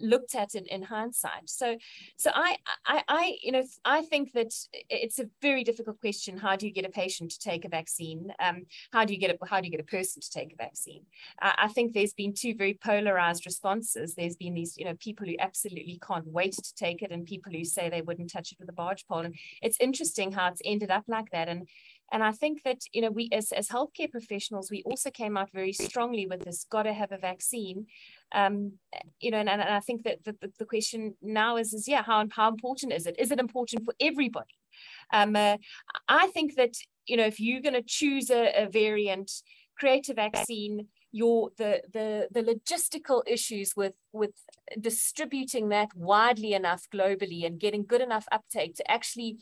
looked at in, in hindsight. So, so I, I, I, you know, I think that it's a very difficult question. How do you get a patient to take a vaccine? Um, how do you get a, how do you get a person to take a vaccine? I, I think there's been two very polarized responses. There's been these, you know, people who absolutely can't wait to take it and people who say they wouldn't touch it with a barge pole. And it's interesting how it's ended up like that. And, And I think that, you know, we as, as healthcare professionals, we also came out very strongly with this, got to have a vaccine, um, you know, and, and I think that the, the question now is, is yeah, how, how important is it? Is it important for everybody? Um, uh, I think that, you know, if you're going to choose a, a variant, create a vaccine, your the the the logistical issues with with distributing that widely enough globally and getting good enough uptake to actually,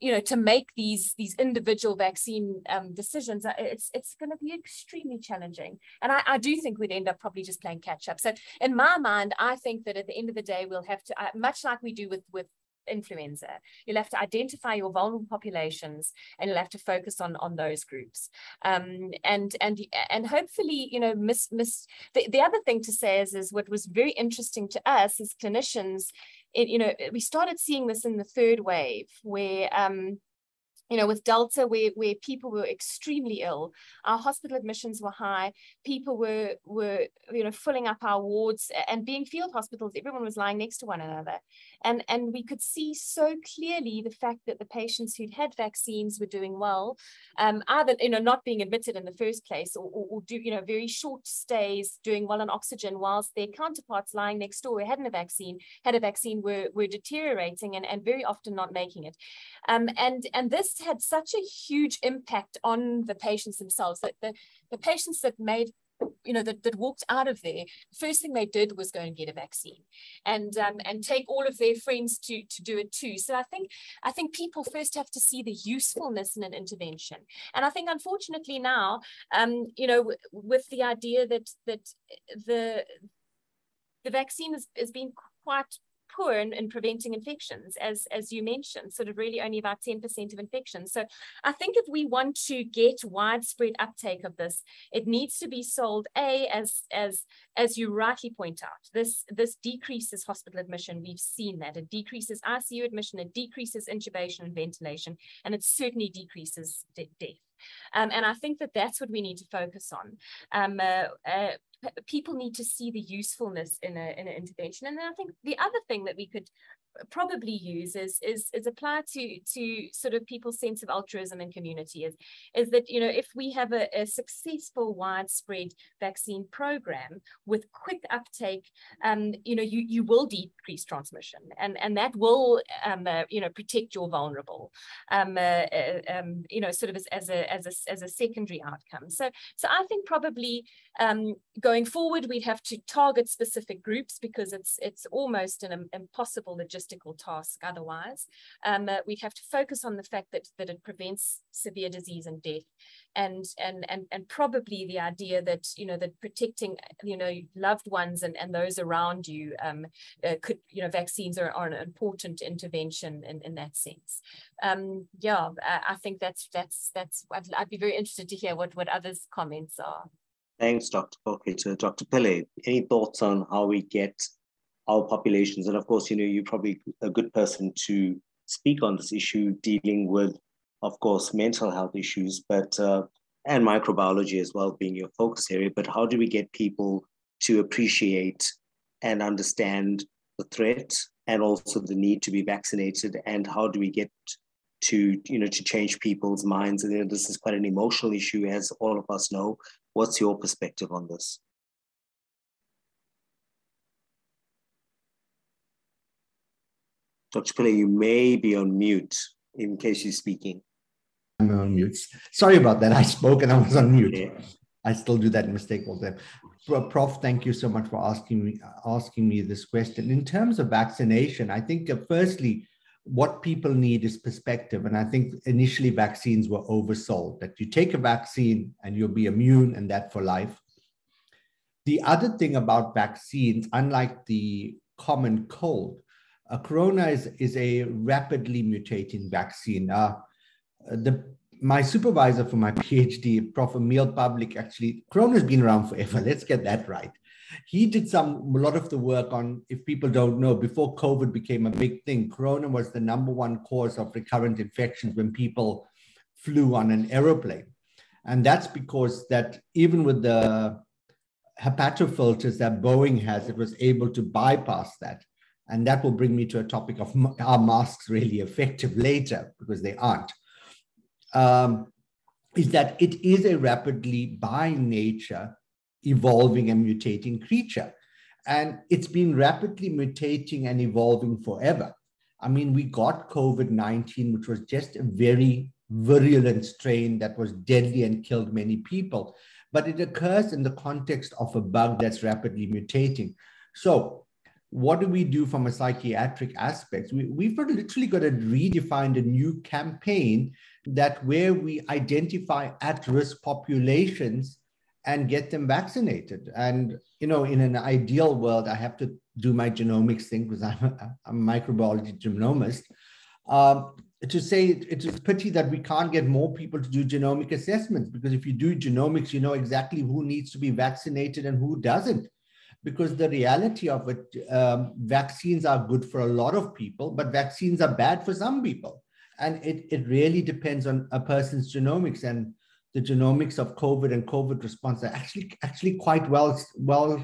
you know, to make these these individual vaccine um, decisions, it's it's going to be extremely challenging. And I, I do think we'd end up probably just playing catch up. So in my mind, I think that at the end of the day, we'll have to, uh, much like we do with, with influenza, you'll have to identify your vulnerable populations and you'll have to focus on, on those groups. Um, and and and hopefully, you know, miss, miss, the, the other thing to say is, is what was very interesting to us as clinicians, It, you know, we started seeing this in the third wave where, um, you know, with Delta, where, where people were extremely ill, our hospital admissions were high, people were, were, you know, filling up our wards and being field hospitals, everyone was lying next to one another. And, and we could see so clearly the fact that the patients who'd had vaccines were doing well, um, either, you know, not being admitted in the first place or, or, or do, you know, very short stays doing well on oxygen, whilst their counterparts lying next door who hadn't a vaccine, had a vaccine, were, were deteriorating and, and very often not making it. Um, and, and this had such a huge impact on the patients themselves, that the, the patients that made, you know, that, that walked out of there, first thing they did was go and get a vaccine and um, and take all of their friends to, to do it too. So I think, I think people first have to see the usefulness in an intervention. And I think, unfortunately now, um, you know, with the idea that, that the, the vaccine has, has been quite poor in, in preventing infections, as, as you mentioned, sort of really only about ten percent of infections. So I think if we want to get widespread uptake of this, it needs to be sold, A, as, as, as you rightly point out, this, this decreases hospital admission. We've seen that. It decreases I C U admission, it decreases intubation and ventilation, and it certainly decreases de- death. Um, and I think that that's what we need to focus on. Um, uh, uh, people need to see the usefulness in a, in an intervention. And then I think the other thing that we could probably use is, is, is apply to, to sort of people's sense of altruism and community is, is that, you know, if we have a, a successful widespread vaccine program with quick uptake, um, you know, you, you will decrease transmission, and, and that will, um, uh, you know, protect your vulnerable, um, uh, uh, um, you know, sort of as, as, a, as, a, as a secondary outcome. So, so I think probably um, going forward, we'd have to target specific groups, because it's, it's almost an impossible logistics task otherwise. Um, uh, we'd have to focus on the fact that, that it prevents severe disease and death, and, and, and, and probably the idea that, you know, that protecting, you know, loved ones and, and those around you um, uh, could, you know, vaccines are, are an important intervention in, in that sense. Um, yeah, I, I think that's, that's, that's, I'd, I'd be very interested to hear what, what others' comments are. Thanks, Doctor Potgieter. Doctor Pillay, any thoughts on how we get our populations, and of course, you know, you're probably a good person to speak on this issue, dealing with, of course, mental health issues, but uh, and microbiology as well being your focus area. But how do we get people to appreciate and understand the threat, and also the need to be vaccinated? And how do we get to, you know, to change people's minds? And you know, this is quite an emotional issue, as all of us know. What's your perspective on this? Doctor Pillay, you may be on mute in case you're speaking. I'm on mute. Sorry about that. I spoke and I was on mute. Yeah. I still do that mistake all the time. Prof, thank you so much for asking me, asking me this question. In terms of vaccination, I think uh, firstly, what people need is perspective. And I think initially vaccines were oversold, that you take a vaccine and you'll be immune, and that for life. The other thing about vaccines, unlike the common cold, Uh, corona is, is a rapidly mutating vaccine. Uh, the, my supervisor for my PhD, Professor Emile Public, actually, corona's been around forever. Let's get that right. He did some a lot of the work on, if people don't know, before COVID became a big thing, corona was the number one cause of recurrent infections when people flew on an aeroplane. And that's because that even with the hepatofilters that Boeing has, it was able to bypass that. And that will bring me to a topic of, are masks really effective later, because they aren't, um, is that it is a rapidly, by nature, evolving and mutating creature. And it's been rapidly mutating and evolving forever. I mean, we got COVID nineteen, which was just a very virulent strain that was deadly and killed many people. But it occurs in the context of a bug that's rapidly mutating. So what do we do from a psychiatric aspect? We, we've literally got to redefine a new campaign that where we identify at-risk populations and get them vaccinated. And, you know, in an ideal world, I have to do my genomics thing because I'm a, I'm a microbiology genomist. Um, to say it, it's a pity that we can't get more people to do genomic assessments, because if you do genomics, you know exactly who needs to be vaccinated and who doesn't. Because the reality of it, um, vaccines are good for a lot of people, but vaccines are bad for some people. And it, it really depends on a person's genomics, and the genomics of COVID and COVID response are actually, actually quite well, well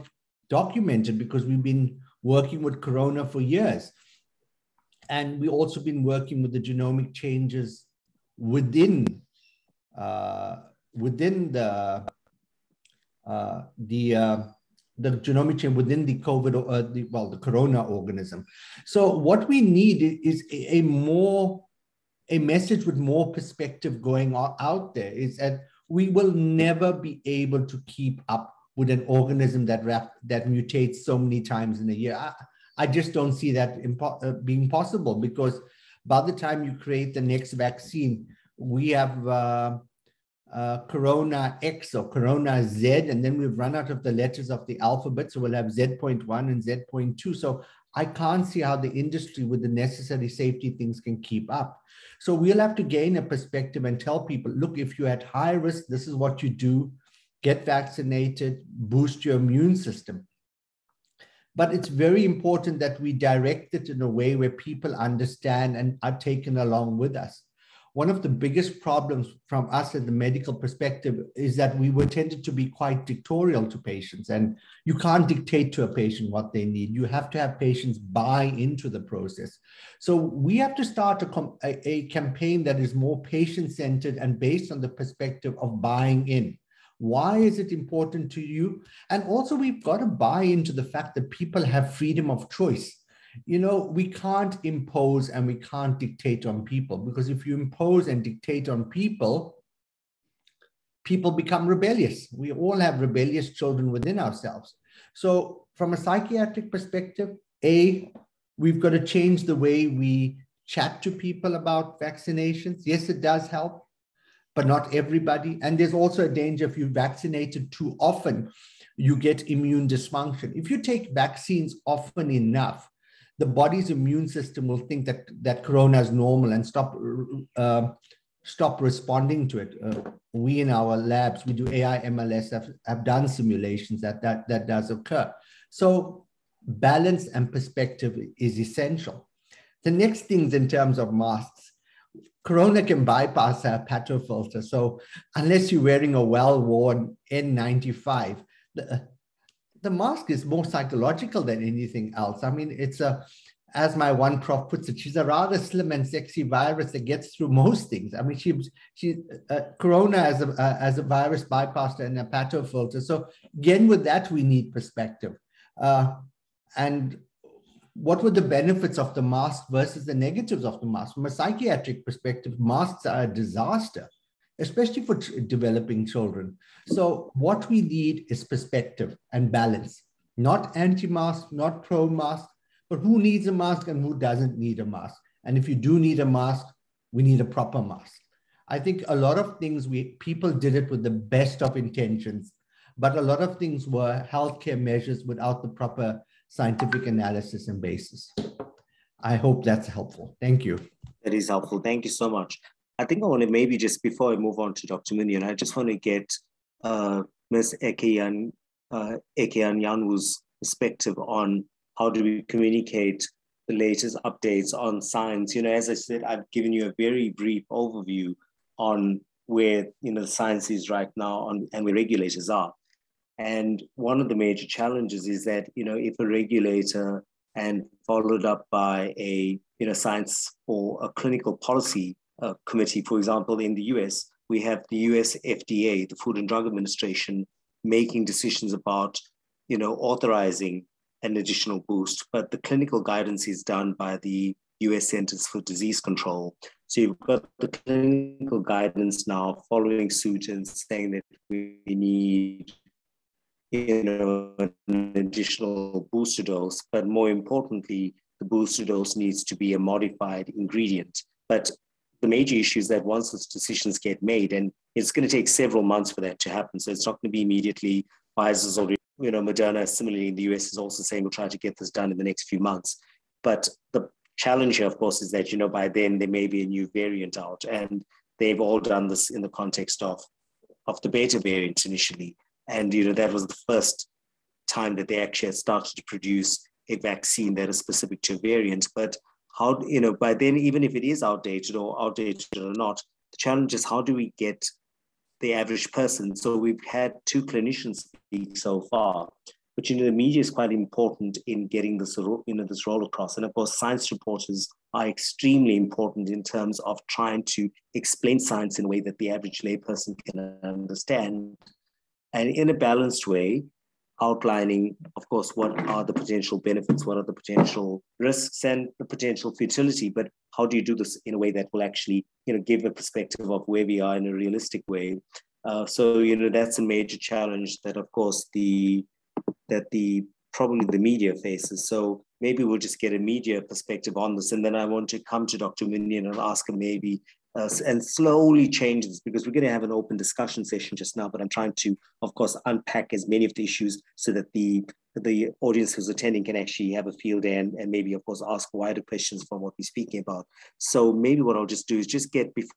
documented, because we've been working with corona for years. And we've also been working with the genomic changes within, uh, within the, uh, the, uh, the genomic chain within the COVID, uh, the, well, the corona organism. So what we need is a, a more, a message with more perspective going on out there, is that we will never be able to keep up with an organism that rap, that mutates so many times in a year. I, I just don't see that impo- uh, being possible, because by the time you create the next vaccine, we have, uh, uh, Corona X or Corona Z, and then we've run out of the letters of the alphabet. So we'll have Z point one and Z point two. So I can't see how the industry with the necessary safety things can keep up. So we'll have to gain a perspective and tell people, look, if you're at high risk, this is what you do. Get vaccinated, boost your immune system. But it's very important that we direct it in a way where people understand and are taken along with us. One of the biggest problems from us as the medical perspective is that we were tended to be quite dictatorial to patients, and you can't dictate to a patient what they need. You have to have patients buy into the process. So we have to start a, a campaign that is more patient-centered and based on the perspective of buying in. Why is it important to you? And also we've got to buy into the fact that people have freedom of choice. You know, we can't impose and we can't dictate on people, because if you impose and dictate on people, people become rebellious. We all have rebellious children within ourselves. So from a psychiatric perspective, A, we've got to change the way we chat to people about vaccinations. Yes, it does help, but not everybody. And there's also a danger if you're vaccinated too often, you get immune dysfunction. If you take vaccines often enough, the body's immune system will think that, that corona is normal and stop, uh, stop responding to it. Uh, we in our labs, we do A I M L S, have, have done simulations that, that that does occur. So balance and perspective is essential. The next things in terms of masks, corona can bypass a P A T R filter. So unless you're wearing a well-worn N ninety-five, the, the mask is more psychological than anything else. I mean, it's a, as my one prof puts it, she's a rather slim and sexy virus that gets through most things. I mean, she, she uh, corona as a, uh, as a virus bypassed and a P A T R filter. So again, with that, we need perspective. Uh, and What were the benefits of the mask versus the negatives of the mask? From a psychiatric perspective, masks are a disaster, especially for developing children. So what we need is perspective and balance, not anti-mask, not pro-mask, but who needs a mask and who doesn't need a mask. And if you do need a mask, we need a proper mask. I think a lot of things, we people did it with the best of intentions, but a lot of things were healthcare measures without the proper scientific analysis and basis. I hope that's helpful. Thank you. That is helpful. Thank you so much. I think I want to maybe just before I move on to Doctor Munien, I just want to get uh, Miz Ekean, uh, Ekeanyanwu's perspective on how do we communicate the latest updates on science. You know, as I said, I've given you a very brief overview on where, you know, the science is right now on, and where regulators are. And one of the major challenges is that, you know, if a regulator and followed up by a, you know, science or a clinical policy uh, committee, for example, in the U S, we have the U S F D A, the Food and Drug Administration, making decisions about, you know, authorizing an additional boost. But the clinical guidance is done by the U S Centers for Disease Control. So you've got the clinical guidance now following suit and saying that we need, you know, an additional booster dose, but more importantly, the booster dose needs to be a modified ingredient. But the major issue is that once those decisions get made, and it's going to take several months for that to happen, so it's not going to be immediately. Pfizer's already, you know, Moderna similarly in the U S is also saying we'll try to get this done in the next few months. But the challenge here, of course, is that, you know, by then there may be a new variant out, and they've all done this in the context of, of the beta variant initially. And, you know, that was the first time that they actually had started to produce a vaccine that is specific to a variant. But how, you know, by then, even if it is outdated or outdated or not, the challenge is how do we get the average person? So we've had two clinicians speak so far, but, you know, the media is quite important in getting this, you know, this role across. And of course, science reporters are extremely important in terms of trying to explain science in a way that the average layperson can understand, and in a balanced way, outlining, of course, what are the potential benefits, what are the potential risks and the potential futility, but how do you do this in a way that will actually, you know, give a perspective of where we are in a realistic way. Uh, so, you know, that's a major challenge that, of course, the, that the, probably the media faces. So maybe we'll just get a media perspective on this. And then I want to come to Doctor Munien and ask him maybe uh, and slowly change this, because we're going to have an open discussion session just now, but I'm trying to, of course, unpack as many of the issues so that the the audience who's attending can actually have a field and, and maybe, of course, ask wider questions from what we're speaking about. So maybe what I'll just do is just get, before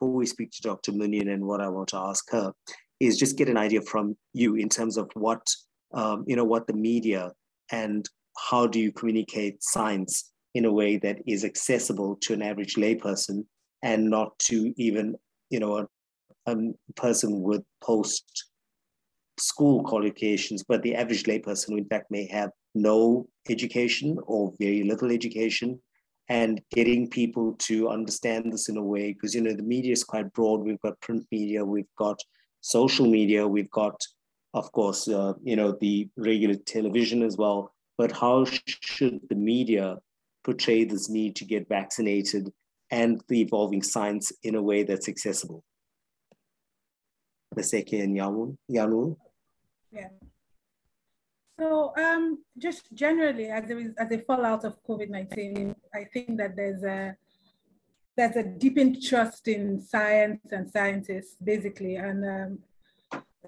we speak to Doctor Munien and what I want to ask her, is just get an idea from you in terms of what, um, you know, what the media and how do you communicate science in a way that is accessible to an average layperson and not to even, you know, a, a person with post-school qualifications, but the average layperson who in fact may have no education or very little education, and getting people to understand this in a way, because, you know, the media is quite broad. We've got print media, we've got social media, we've got, of course, uh, you know, the regular television as well, but how should the media portray this need to get vaccinated and the evolving science in a way that's accessible? Miz Ekeanyanwu? Yeah. So um, just generally, as there is as a fallout of COVID nineteen, I think that there's a there's a deepened trust in science and scientists, basically, and um,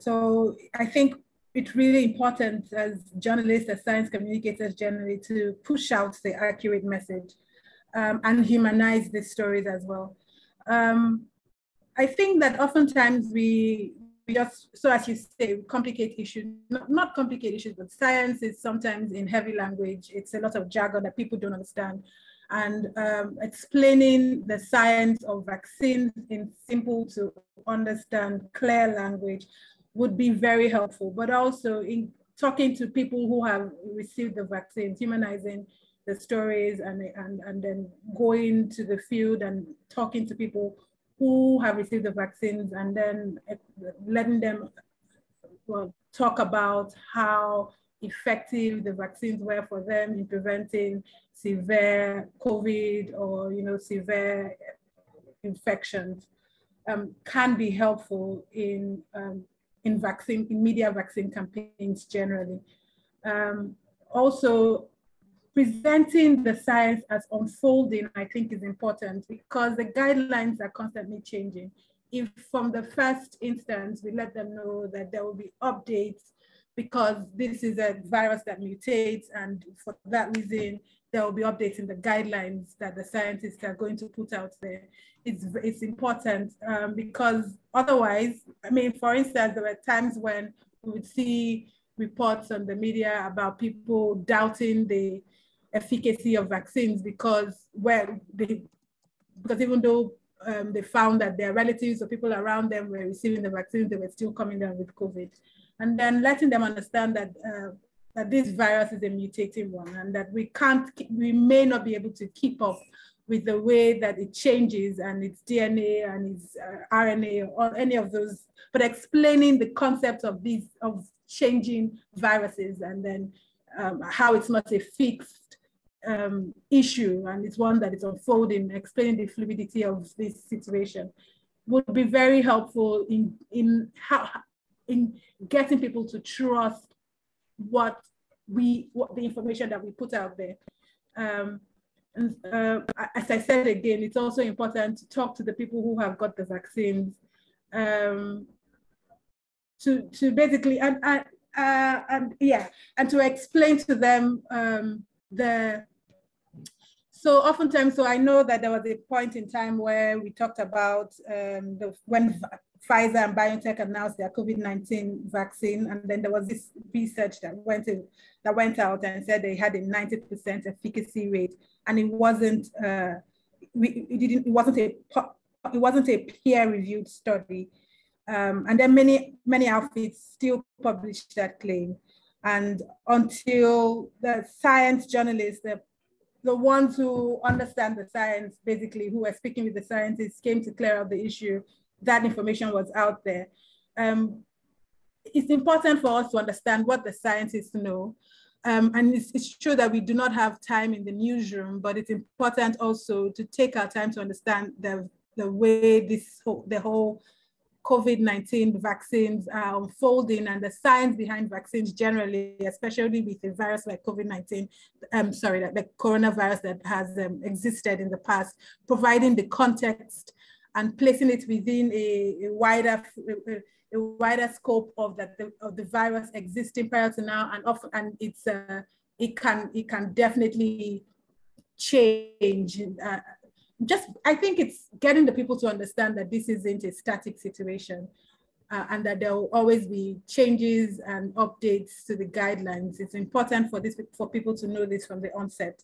so I think it's really important as journalists, as science communicators generally, to push out the accurate message um, and humanize the stories as well. Um, I think that oftentimes we, we just, so as you say, complicate issues, not, not complicate issues, but science is sometimes in heavy language. It's a lot of jargon that people don't understand. And um, explaining the science of vaccines in simple to understand, clear language would be very helpful, but also in talking to people who have received the vaccines, humanizing the stories and, and, and then going to the field and talking to people who have received the vaccines and then letting them well, talk about how effective the vaccines were for them in preventing severe COVID or, you know, severe infections um, can be helpful in um, in vaccine, in media vaccine campaigns generally. Um, also, presenting the science as unfolding, I think, is important because the guidelines are constantly changing. If from the first instance, we let them know that there will be updates because this is a virus that mutates, and for that reason, there will be updates in the guidelines that the scientists are going to put out there. It's, it's important um, because otherwise, I mean, for instance, there were times when we would see reports on the media about people doubting the efficacy of vaccines because, well, they, because even though um, they found that their relatives or people around them were receiving the vaccines, they were still coming down with COVID. And then letting them understand that uh, that this virus is a mutating one and that we can't, we may not be able to keep up with the way that it changes and its D N A and its uh, R N A or any of those, but explaining the concept of these, of changing viruses and then um, how it's not a fixed um, issue and it's one that is unfolding, explaining the fluidity of this situation would be very helpful in, in, how, in getting people to trust what we, what the information that we put out there. Um, and uh, as I said again, it's also important to talk to the people who have got the vaccines, um, to to basically and and, uh, and yeah, and to explain to them um, the. So oftentimes, so I know that there was a point in time where we talked about um, the when. Pfizer and BioNTech announced their COVID nineteen vaccine, and then there was this research that went in, that went out and said they had a ninety percent efficacy rate, and it wasn't uh, we, it didn't it wasn't a it wasn't a peer-reviewed study, um, and then many many outfits still published that claim, and until the science journalists, the the ones who understand the science, basically who were speaking with the scientists, came to clear up the issue. That information was out there. Um, it's important for us to understand what the scientists know. Um, and it's, it's true that we do not have time in the newsroom, but it's important also to take our time to understand the, the way this whole, the whole COVID nineteen vaccines are unfolding and the science behind vaccines generally, especially with a virus like COVID nineteen, um, sorry, like the coronavirus that has um, existed in the past, providing the context and placing it within a, a wider a wider scope of that of the virus existing prior to now, and often and it's uh, it can it can definitely change. Uh, just I think it's getting the people to understand that this isn't a static situation, uh, and that there will always be changes and updates to the guidelines. It's important for this for people to know this from the onset.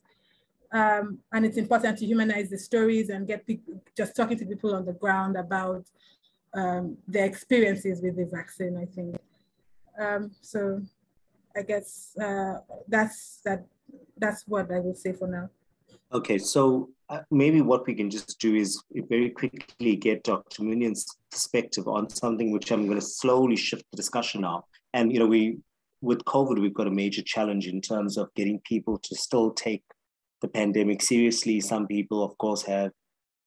Um, and it's important to humanize the stories and get people, just talking to people on the ground about um, their experiences with the vaccine, I think. Um, so I guess uh, that's, that, that's what I would say for now. Okay, so uh, maybe what we can just do is very quickly get Doctor Munien's perspective on something which I'm going to slowly shift the discussion on. And, you know, we with COVID, we've got a major challenge in terms of getting people to still take the pandemic seriously. Some people, of course, have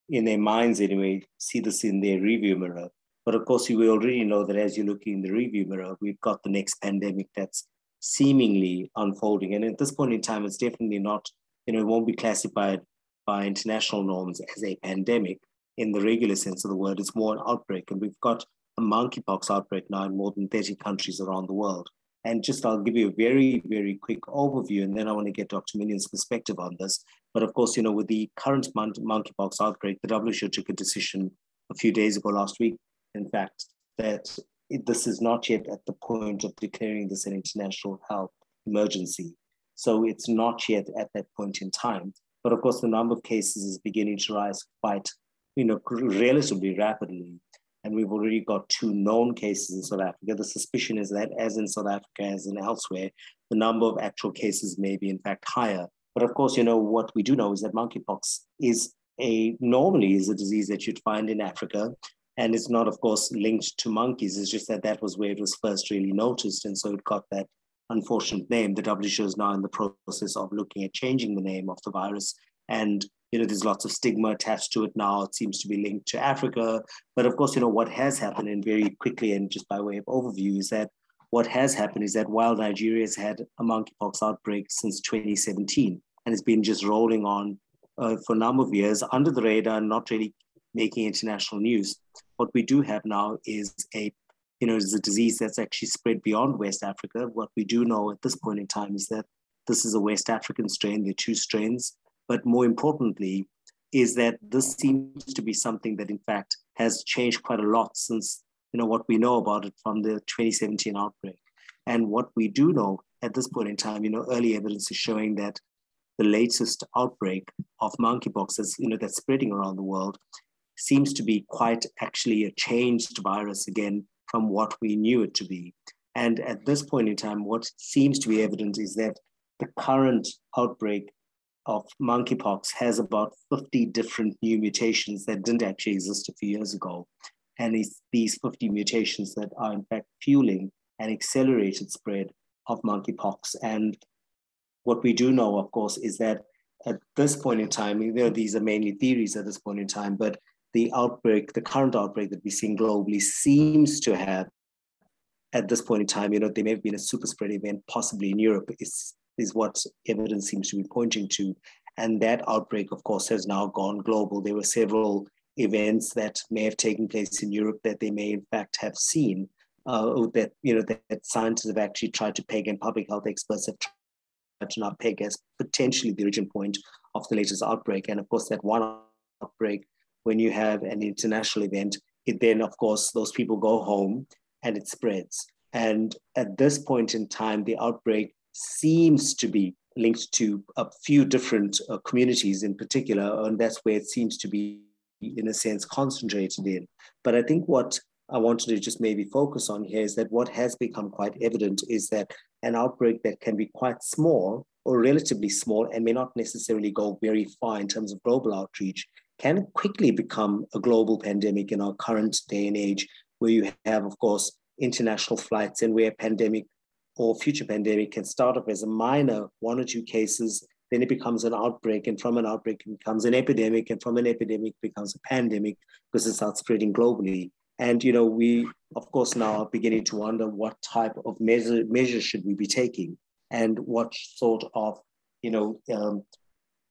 in their minds anyway, see this in their review mirror. But of course, we already know that as you look in the review mirror, we've got the next pandemic that's seemingly unfolding. And at this point in time, it's definitely not, you know, it won't be classified by international norms as a pandemic in the regular sense of the word. It's more an outbreak. And we've got a monkeypox outbreak now in more than thirty countries around the world. And just I'll give you a very, very quick overview, and then I want to get Doctor Munien's perspective on this. But of course, you know, with the current mon monkeypox outbreak, the W H O took a decision a few days ago last week, in fact, that it, this is not yet at the point of declaring this an international health emergency. So it's not yet at that point in time. But of course, the number of cases is beginning to rise quite, you know, relatively rapidly. And we've already got two known cases in South Africa. The suspicion is that, as in South Africa, as in elsewhere, the number of actual cases may be, in fact, higher. But of course, you know, what we do know is that monkeypox is a, normally is a disease that you'd find in Africa. And it's not, of course, linked to monkeys. It's just that that was where it was first really noticed. And so it got that unfortunate name. The W H O is now in the process of looking at changing the name of the virus. And you know, there's lots of stigma attached to it now. It seems to be linked to Africa. But of course, you know, what has happened, and very quickly, and just by way of overview, is that what has happened is that while Nigeria has had a monkeypox outbreak since twenty seventeen, and it's been just rolling on uh, for a number of years, under the radar, not really making international news, what we do have now is a, you know, is a disease that's actually spread beyond West Africa. What we do know at this point in time is that this is a West African strain. There are two strains. But more importantly, is that this seems to be something that, in fact, has changed quite a lot since, you know, what we know about it from the twenty seventeen outbreak. And what we do know at this point in time, you know, early evidence is showing that the latest outbreak of monkeypox that's, you know, that's spreading around the world seems to be quite actually a changed virus again from what we knew it to be. And at this point in time, what seems to be evident is that the current outbreak of monkeypox has about fifty different new mutations that didn't actually exist a few years ago. And it's these fifty mutations that are in fact fueling an accelerated spread of monkeypox. And what we do know, of course, is that at this point in time, you know, these are mainly theories at this point in time, but the outbreak, the current outbreak that we're seeing globally seems to have, at this point in time, you know, there may have been a super spread event possibly in Europe. It's, is what evidence seems to be pointing to. And that outbreak, of course, has now gone global. There were several events that may have taken place in Europe that they may in fact have seen, uh, that, you know, that, that scientists have actually tried to peg and public health experts have tried to now peg as potentially the origin point of the latest outbreak. And of course, that one outbreak, when you have an international event, it then, of course, those people go home and it spreads. And at this point in time, the outbreak seems to be linked to a few different uh, communities in particular, and that's where it seems to be, in a sense, concentrated in. But I think what I wanted to just maybe focus on here is that what has become quite evident is that an outbreak that can be quite small or relatively small and may not necessarily go very far in terms of global outreach can quickly become a global pandemic in our current day and age, where you have, of course, international flights and where pandemic or future pandemic can start off as a minor one or two cases, then it becomes an outbreak, and from an outbreak it becomes an epidemic, and from an epidemic becomes a pandemic because it starts spreading globally. And you know, we of course now are beginning to wonder what type of measure measures should we be taking, and what sort of, you know, um,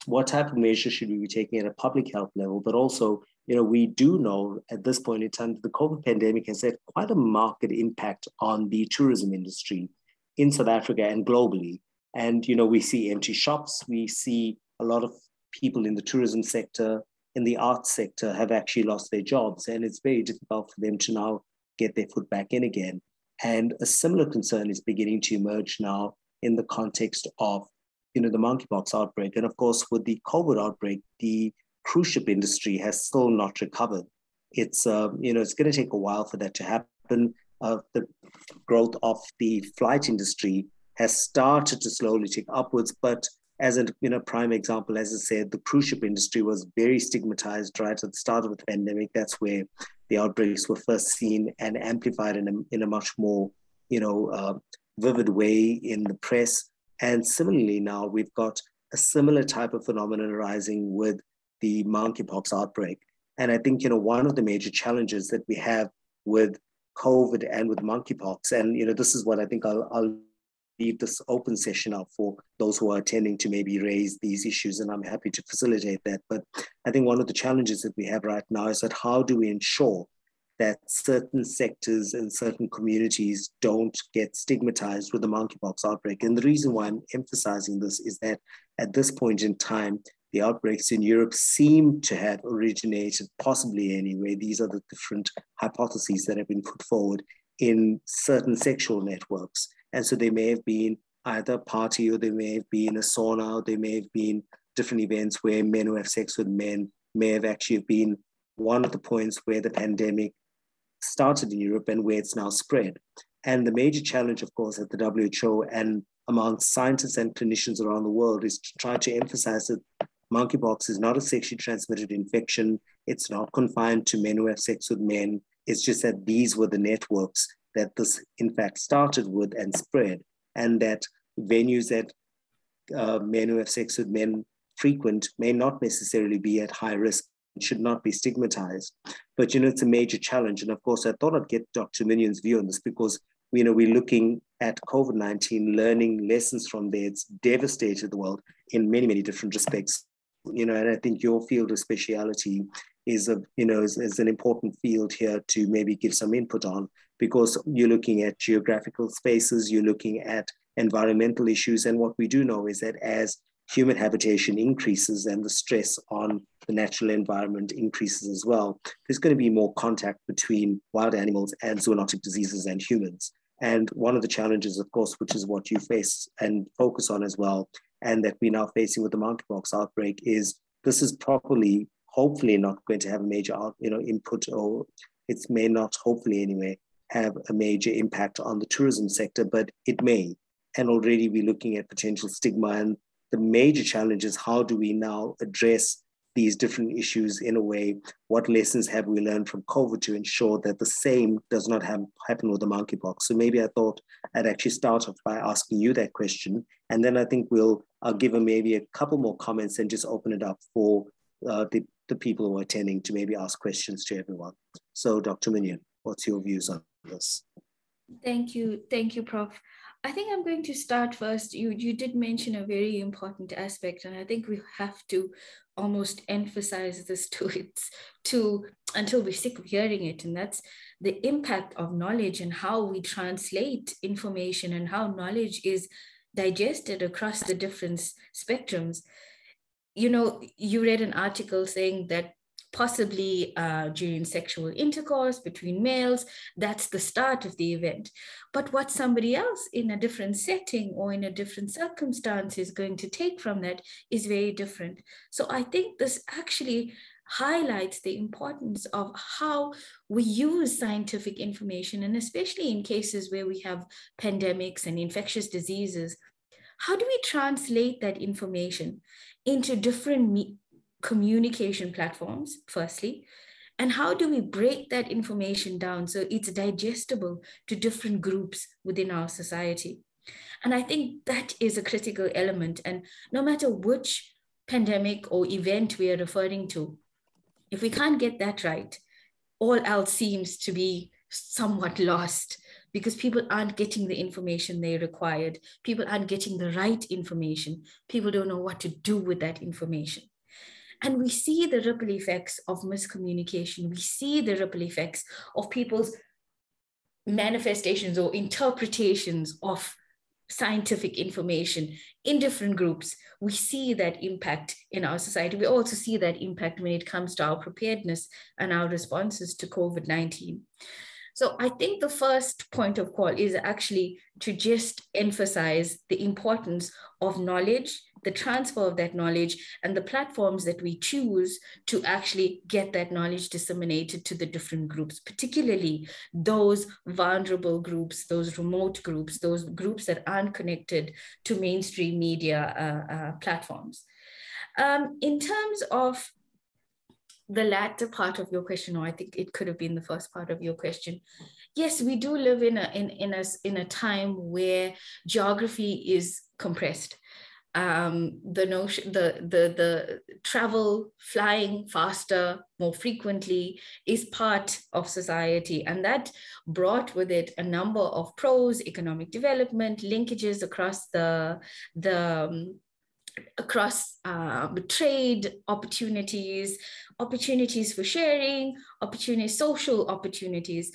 what type of measures should we be taking at a public health level, but also you know, we do know at this point in time that the COVID pandemic has had quite a marked impact on the tourism industry in South Africa and globally. And, you know, we see empty shops, we see a lot of people in the tourism sector, in the arts sector have actually lost their jobs, and it's very difficult for them to now get their foot back in again. And a similar concern is beginning to emerge now in the context of, you know, the monkeypox outbreak. And of course, with the COVID outbreak, the cruise ship industry has still not recovered. It's, uh, you know, it's going to take a while for that to happen. Uh, the growth of the flight industry has started to slowly tick upwards, but as a you know, prime example, as I said, the cruise ship industry was very stigmatized right at the start of the pandemic. That's where the outbreaks were first seen and amplified in a, in a much more, you know, uh, vivid way in the press. And similarly, now we've got a similar type of phenomenon arising with the monkeypox outbreak. And I think, you know, one of the major challenges that we have with COVID and with monkeypox, and, you know, this is what I think I'll, I'll leave this open session out for those who are attending to maybe raise these issues, and I'm happy to facilitate that. But I think one of the challenges that we have right now is that how do we ensure that certain sectors and certain communities don't get stigmatized with the monkeypox outbreak? And the reason why I'm emphasizing this is that at this point in time, the outbreaks in Europe seem to have originated, possibly anyway, these are the different hypotheses that have been put forward, in certain sexual networks. And so they may have been either a party, or they may have been a sauna, or they may have been different events where men who have sex with men may have actually been one of the points where the pandemic started in Europe and where it's now spread. And the major challenge, of course, at the W H O and among scientists and clinicians around the world is to try to emphasize that monkeypox is not a sexually transmitted infection. It's not confined to men who have sex with men. It's just that these were the networks that this in fact started with and spread, and that venues that uh, men who have sex with men frequent may not necessarily be at high risk and should not be stigmatized. But, you know, it's a major challenge. And of course, I thought I'd get Doctor Munien's view on this because, you know, we're looking at COVID nineteen, learning lessons from there. It's devastated the world in many, many different respects. You know, and I think your field of speciality is a, you know, is, is an important field here to maybe give some input on, because you're looking at geographical spaces, you're looking at environmental issues. And what we do know is that as human habitation increases and the stress on the natural environment increases as well, there's going to be more contact between wild animals and zoonotic diseases and humans. And one of the challenges, of course, which is what you face and focus on as well, and that we're now facing with the monkeypox outbreak, is this is probably, hopefully not going to have a major, you know, input, or it may not, hopefully anyway, have a major impact on the tourism sector, but it may. And already we're looking at potential stigma. And the major challenge is how do we now address these different issues in a way? What lessons have we learned from COVID to ensure that the same does not have, happen with the monkeypox? So maybe I thought I'd actually start off by asking you that question. And then I think we'll I'll give a, maybe a couple more comments and just open it up for uh, the, the people who are attending to maybe ask questions to everyone. So Doctor Munien, what's your views on this? Thank you. Thank you, Professor I think I'm going to start first. You, you did mention a very important aspect, and I think we have to almost emphasize this to its to until we're sick of hearing it, and that's the impact of knowledge and how we translate information and how knowledge is digested across the different spectrums. You know, you read an article saying that possibly uh, during sexual intercourse between males, that's the start of the event. But what somebody else in a different setting or in a different circumstance is going to take from that is very different. So I think this actually highlights the importance of how we use scientific information, and especially in cases where we have pandemics and infectious diseases, how do we translate that information into different me- communication platforms, firstly, and how do we break that information down so it's digestible to different groups within our society? And I think that is a critical element. And no matter which pandemic or event we are referring to, if we can't get that right, all else seems to be somewhat lost, because people aren't getting the information they required. People aren't getting the right information. People don't know what to do with that information. And we see the ripple effects of miscommunication. We see the ripple effects of people's manifestations or interpretations of scientific information in different groups. We see that impact in our society. We also see that impact when it comes to our preparedness and our responses to COVID nineteen. So I think the first point of call is actually to just emphasize the importance of knowledge, the transfer of that knowledge, and the platforms that we choose to actually get that knowledge disseminated to the different groups, particularly those vulnerable groups, those remote groups, those groups that aren't connected to mainstream media uh, uh, platforms. Um, in terms of the latter part of your question, or I think it could have been the first part of your question. Yes, we do live in a in in a in a time where geography is compressed. Um, the notion, the the the travel, flying faster, more frequently, is part of society, and that brought with it a number of pros, economic development, linkages across the the. Um, across uh, trade opportunities, opportunities for sharing, opportunities, social opportunities.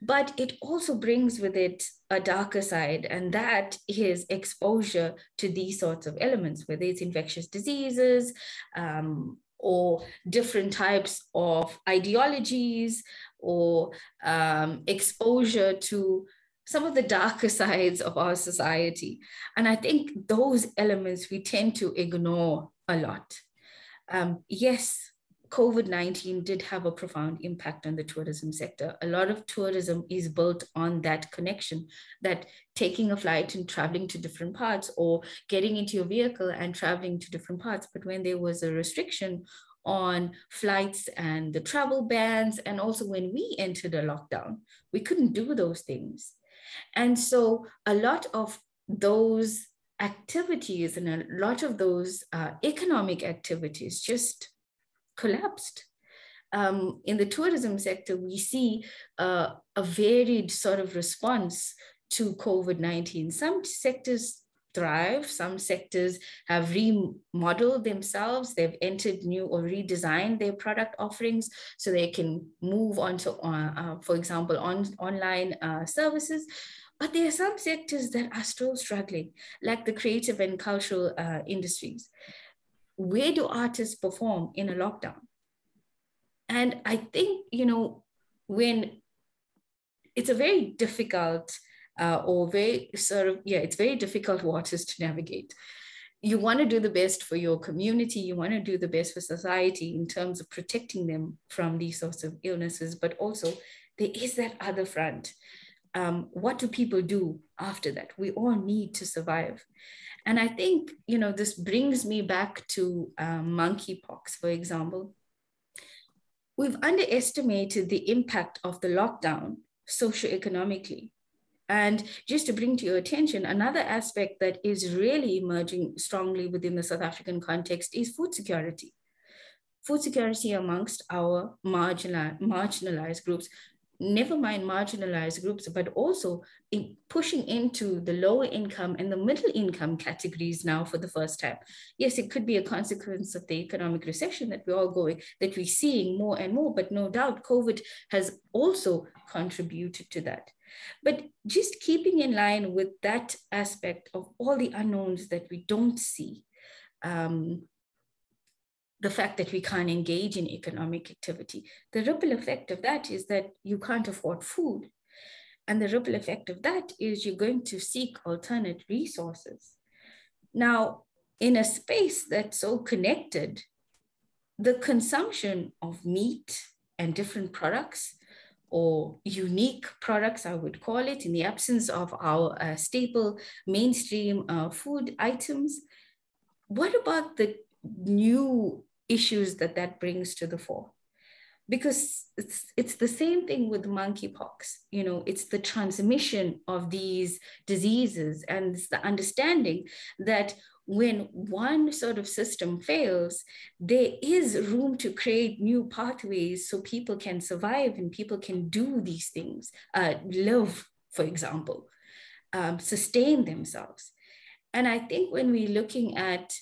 But it also brings with it a darker side, and that is exposure to these sorts of elements, whether it's infectious diseases um, or different types of ideologies or um, exposure to some of the darker sides of our society. And I think those elements we tend to ignore a lot. Um, yes, COVID nineteen did have a profound impact on the tourism sector. A lot of tourism is built on that connection, that taking a flight and traveling to different parts, or getting into your vehicle and traveling to different parts. But when there was a restriction on flights and the travel bans, and also when we entered a lockdown, we couldn't do those things. And so a lot of those activities and a lot of those uh, economic activities just collapsed. Um, in the tourism sector, we see uh, a varied sort of response to COVID nineteen. Some sectors thrive. Some sectors have remodeled themselves. They've entered new or redesigned their product offerings so they can move on to, uh, uh, for example, on online uh, services. But there are some sectors that are still struggling, like the creative and cultural uh, industries. Where do artists perform in a lockdown? And I think, you know, when it's a very difficult Uh, or very sort of, yeah, it's very difficult waters to navigate. You want to do the best for your community. You want to do the best for society in terms of protecting them from these sorts of illnesses. But also there is that other front. Um, what do people do after that? We all need to survive. And I think, you know, this brings me back to uh, monkeypox, for example. We've underestimated the impact of the lockdown socioeconomically. And just to bring to your attention, another aspect that is really emerging strongly within the South African context is food security. Food security amongst our marginalized groups, never mind marginalized groups, but also in pushing into the lower income and the middle income categories now for the first time. Yes, it could be a consequence of the economic recession that we're all going, that we're seeing more and more, but no doubt COVID has also contributed to that. But just keeping in line with that aspect of all the unknowns that we don't see, um, the fact that we can't engage in economic activity, the ripple effect of that is that you can't afford food. And the ripple effect of that is you're going to seek alternate resources. Now, in a space that's so connected, the consumption of meat and different products, or unique products, I would call it, in the absence of our uh, staple mainstream uh, food items. What about the new issues that that brings to the fore? Because it's, it's the same thing with monkeypox. You know, it's the transmission of these diseases, and it's the understanding that when one sort of system fails, there is room to create new pathways so people can survive and people can do these things, uh, live, for example, um, sustain themselves. And I think when we're looking at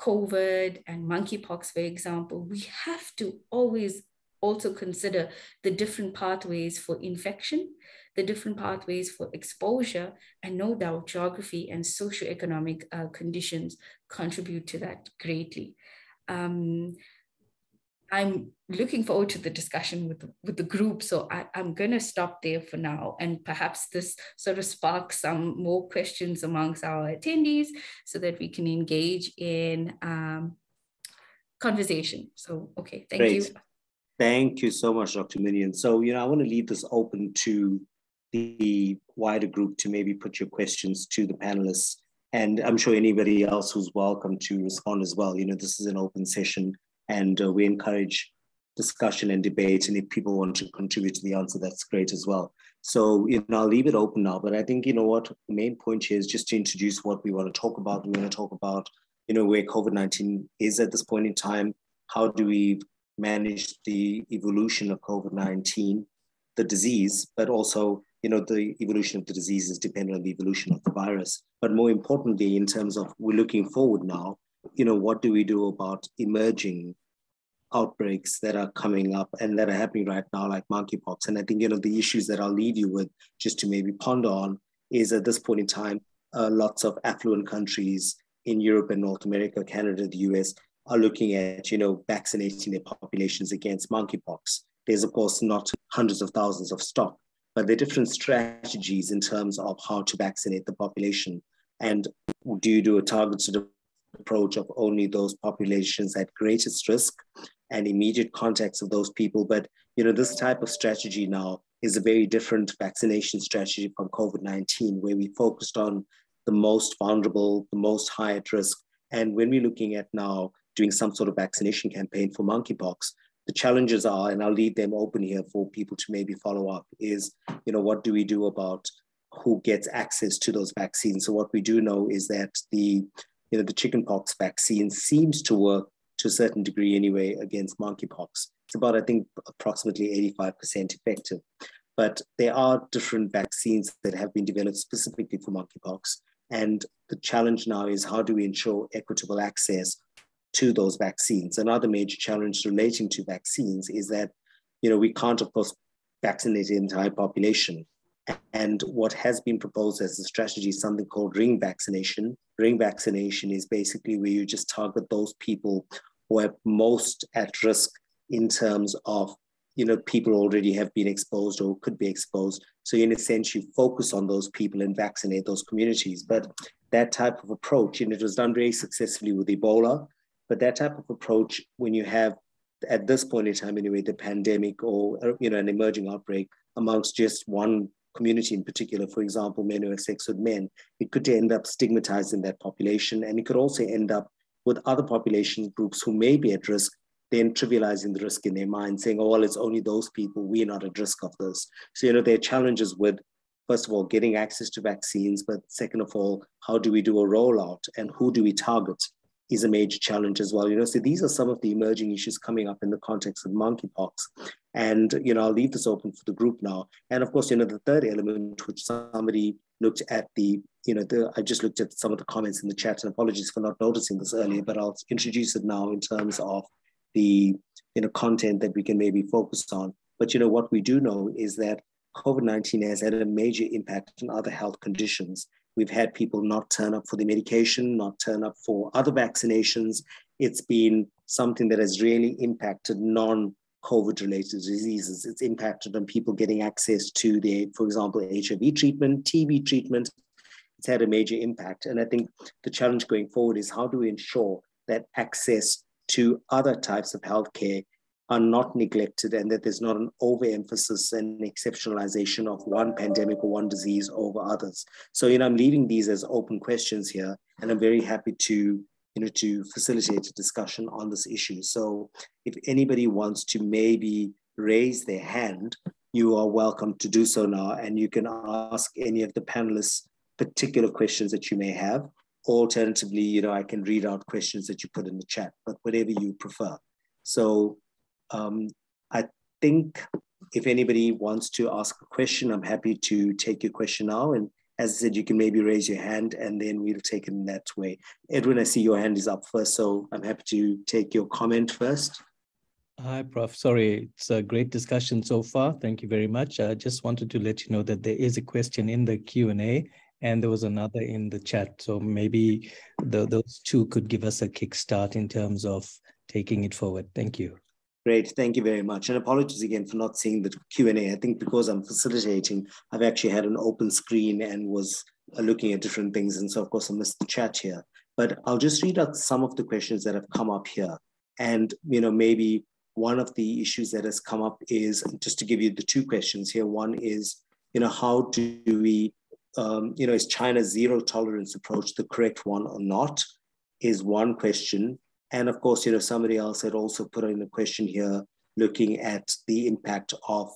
COVID and monkeypox, for example, we have to always also consider the different pathways for infection, the different pathways for exposure, and no doubt geography and socioeconomic uh, conditions contribute to that greatly. Um, I'm looking forward to the discussion with, with the group, so I, I'm going to stop there for now, and perhaps this sort of sparks some more questions amongst our attendees so that we can engage in um, conversation. So, okay, thank Great. you. Thank you so much, Doctor Munien. So, you know, I want to leave this open to the wider group to maybe put your questions to the panelists, and I'm sure anybody else who's welcome to respond as well. You know, this is an open session, and uh, we encourage discussion and debate, and if people want to contribute to the answer, that's great as well. So, you know, I'll leave it open now, but I think, you know what, the main point here is just to introduce what we want to talk about. We want to talk about, you know, where COVID nineteen is at this point in time, how do we manage the evolution of COVID nineteen, the disease, but also, you know, the evolution of the disease is dependent on the evolution of the virus. But more importantly, in terms of we're looking forward now, you know, what do we do about emerging outbreaks that are coming up and that are happening right now, like monkeypox? And I think, you know, the issues that I'll leave you with just to maybe ponder on is at this point in time, uh, lots of affluent countries in Europe and North America, Canada, the U S are looking at, you know, vaccinating their populations against monkeypox. There's, of course, not hundreds of thousands of stock, but there are different strategies in terms of how to vaccinate the population. And do you do a targeted approach of only those populations at greatest risk and immediate contacts of those people? But, you know, this type of strategy now is a very different vaccination strategy from COVID nineteen, where we focused on the most vulnerable, the most high at risk. And when we're looking at now doing some sort of vaccination campaign for monkeypox, the challenges are, and I'll leave them open here for people to maybe follow up, is, you know, what do we do about who gets access to those vaccines? So what we do know is that the You know, the chickenpox vaccine seems to work to a certain degree anyway against monkeypox. It's about, I think, approximately eighty-five percent effective. But there are different vaccines that have been developed specifically for monkeypox. And the challenge now is how do we ensure equitable access to those vaccines? Another major challenge relating to vaccines is that, you know, we can't, of course, vaccinate the entire population. And what has been proposed as a strategy is something called ring vaccination. Ring vaccination is basically where you just target those people who are most at risk in terms of, you know, people already have been exposed or could be exposed. So in a sense, you focus on those people and vaccinate those communities. But that type of approach, and it was done very successfully with Ebola, but that type of approach, when you have, at this point in time anyway, the pandemic or, you know, an emerging outbreak amongst just one community in particular, for example, men who have sex with men, it could end up stigmatizing that population. And it could also end up with other population groups who may be at risk, then trivializing the risk in their mind, saying, oh, well, it's only those people, we're not at risk of this. So, you know, there are challenges with, first of all, getting access to vaccines, but second of all, how do we do a rollout and who do we target is a major challenge as well. You know, so these are some of the emerging issues coming up in the context of monkeypox. And, you know, I'll leave this open for the group now. And of course, you know, the third element, which somebody looked at the, you know, the, I just looked at some of the comments in the chat, and apologies for not noticing this earlier, but I'll introduce it now in terms of the, you know, content that we can maybe focus on. But, you know, what we do know is that COVID nineteen has had a major impact on other health conditions. We've had people not turn up for the medication, not turn up for other vaccinations. It's been something that has really impacted non-COVID related diseases. It's impacted on people getting access to their, for example, H I V treatment, T B treatment. It's had a major impact. And I think the challenge going forward is how do we ensure that access to other types of healthcare are not neglected, and that there's not an overemphasis and exceptionalization of one pandemic or one disease over others. So, you know, I'm leaving these as open questions here, and I'm very happy to, you know, to facilitate a discussion on this issue. So if anybody wants to maybe raise their hand, you are welcome to do so now, and you can ask any of the panelists particular questions that you may have. Alternatively, you know, I can read out questions that you put in the chat, but whatever you prefer. So, Um, I think if anybody wants to ask a question, I'm happy to take your question now. And As I said, you can maybe raise your hand and then we'll take it in that way. Edwin, I see your hand is up first, so I'm happy to take your comment first. Hi, Prof Sorry, it's a great discussion so far. Thank you very much. I just wanted to let you know that there is a question in the Q and A, and there was another in the chat. So maybe the, those two could give us a kickstart in terms of taking it forward. Thank you. Great, thank you very much. And apologies again for not seeing the Q and A. I think because I'm facilitating, I've actually had an open screen and was looking at different things. And so of course I missed the chat here, but I'll just read out some of the questions that have come up here. And you know, maybe one of the issues that has come up is, just to give you the two questions here, one is, you know, how do we, um, you know, is China's zero tolerance approach the correct one or not, is one question. And of course, you know, somebody else had also put in a question here, looking at the impact of,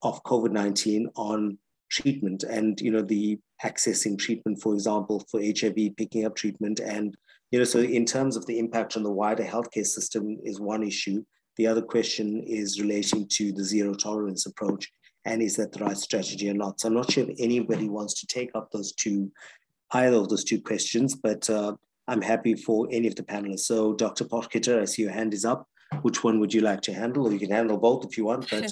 of COVID nineteen on treatment and, you know, the accessing treatment, for example, for H I V, picking up treatment. And, you know, so in terms of the impact on the wider healthcare system is one issue. The other question is relating to the zero tolerance approach, and is that the right strategy or not? So I'm not sure if anybody wants to take up those two, either of those two questions, but uh, I'm happy for any of the panelists. So Doctor Potgieter, I see your hand is up. Which one would you like to handle? Or you can handle both if you want, but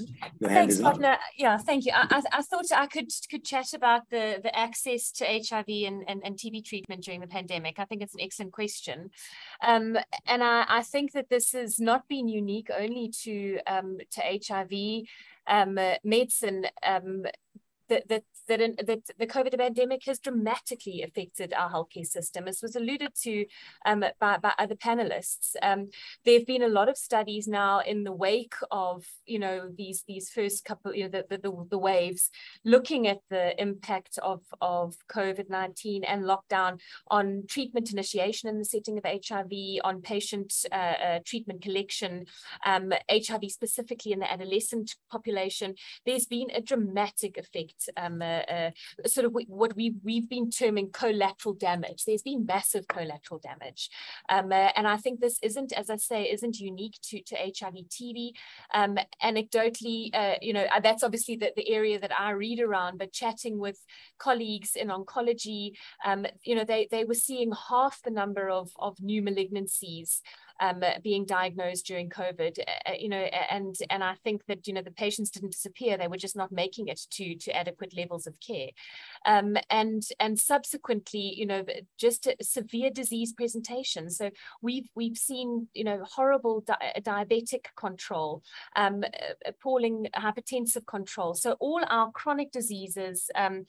your hand Thanks, is partner. up. Yeah, thank you. I, I, I thought I could could chat about the, the access to H I V and, and, and T B treatment during the pandemic. I think it's an excellent question. Um, and I, I think that this has not been unique only to, um, to H I V um, uh, medicine. Um, that that that, in, that the COVID pandemic has dramatically affected our healthcare system. This was alluded to um, by, by other panelists. Um, there have been a lot of studies now in the wake of, you know, these these first couple, you know, the the, the waves, looking at the impact of, of COVID nineteen and lockdown on treatment initiation in the setting of H I V, on patient uh, uh, treatment collection, um, H I V specifically in the adolescent population. There's been a dramatic effect. Um, uh, uh, sort of what we, we've been terming collateral damage. There's been massive collateral damage. Um, uh, and I think this isn't, as I say, isn't unique to, to H I V T B. Um, anecdotally, uh, you know, that's obviously the, the area that I read around, but chatting with colleagues in oncology, um, you know, they, they were seeing half the number of, of new malignancies Um, uh, being diagnosed during COVID, uh, you know, and and I think that, you know, the patients didn't disappear; they were just not making it to to adequate levels of care, um, and and subsequently, you know, just severe disease presentation. So we've we've seen, you know, horrible di diabetic control, um, appalling hypertensive control. So all our chronic diseases, um,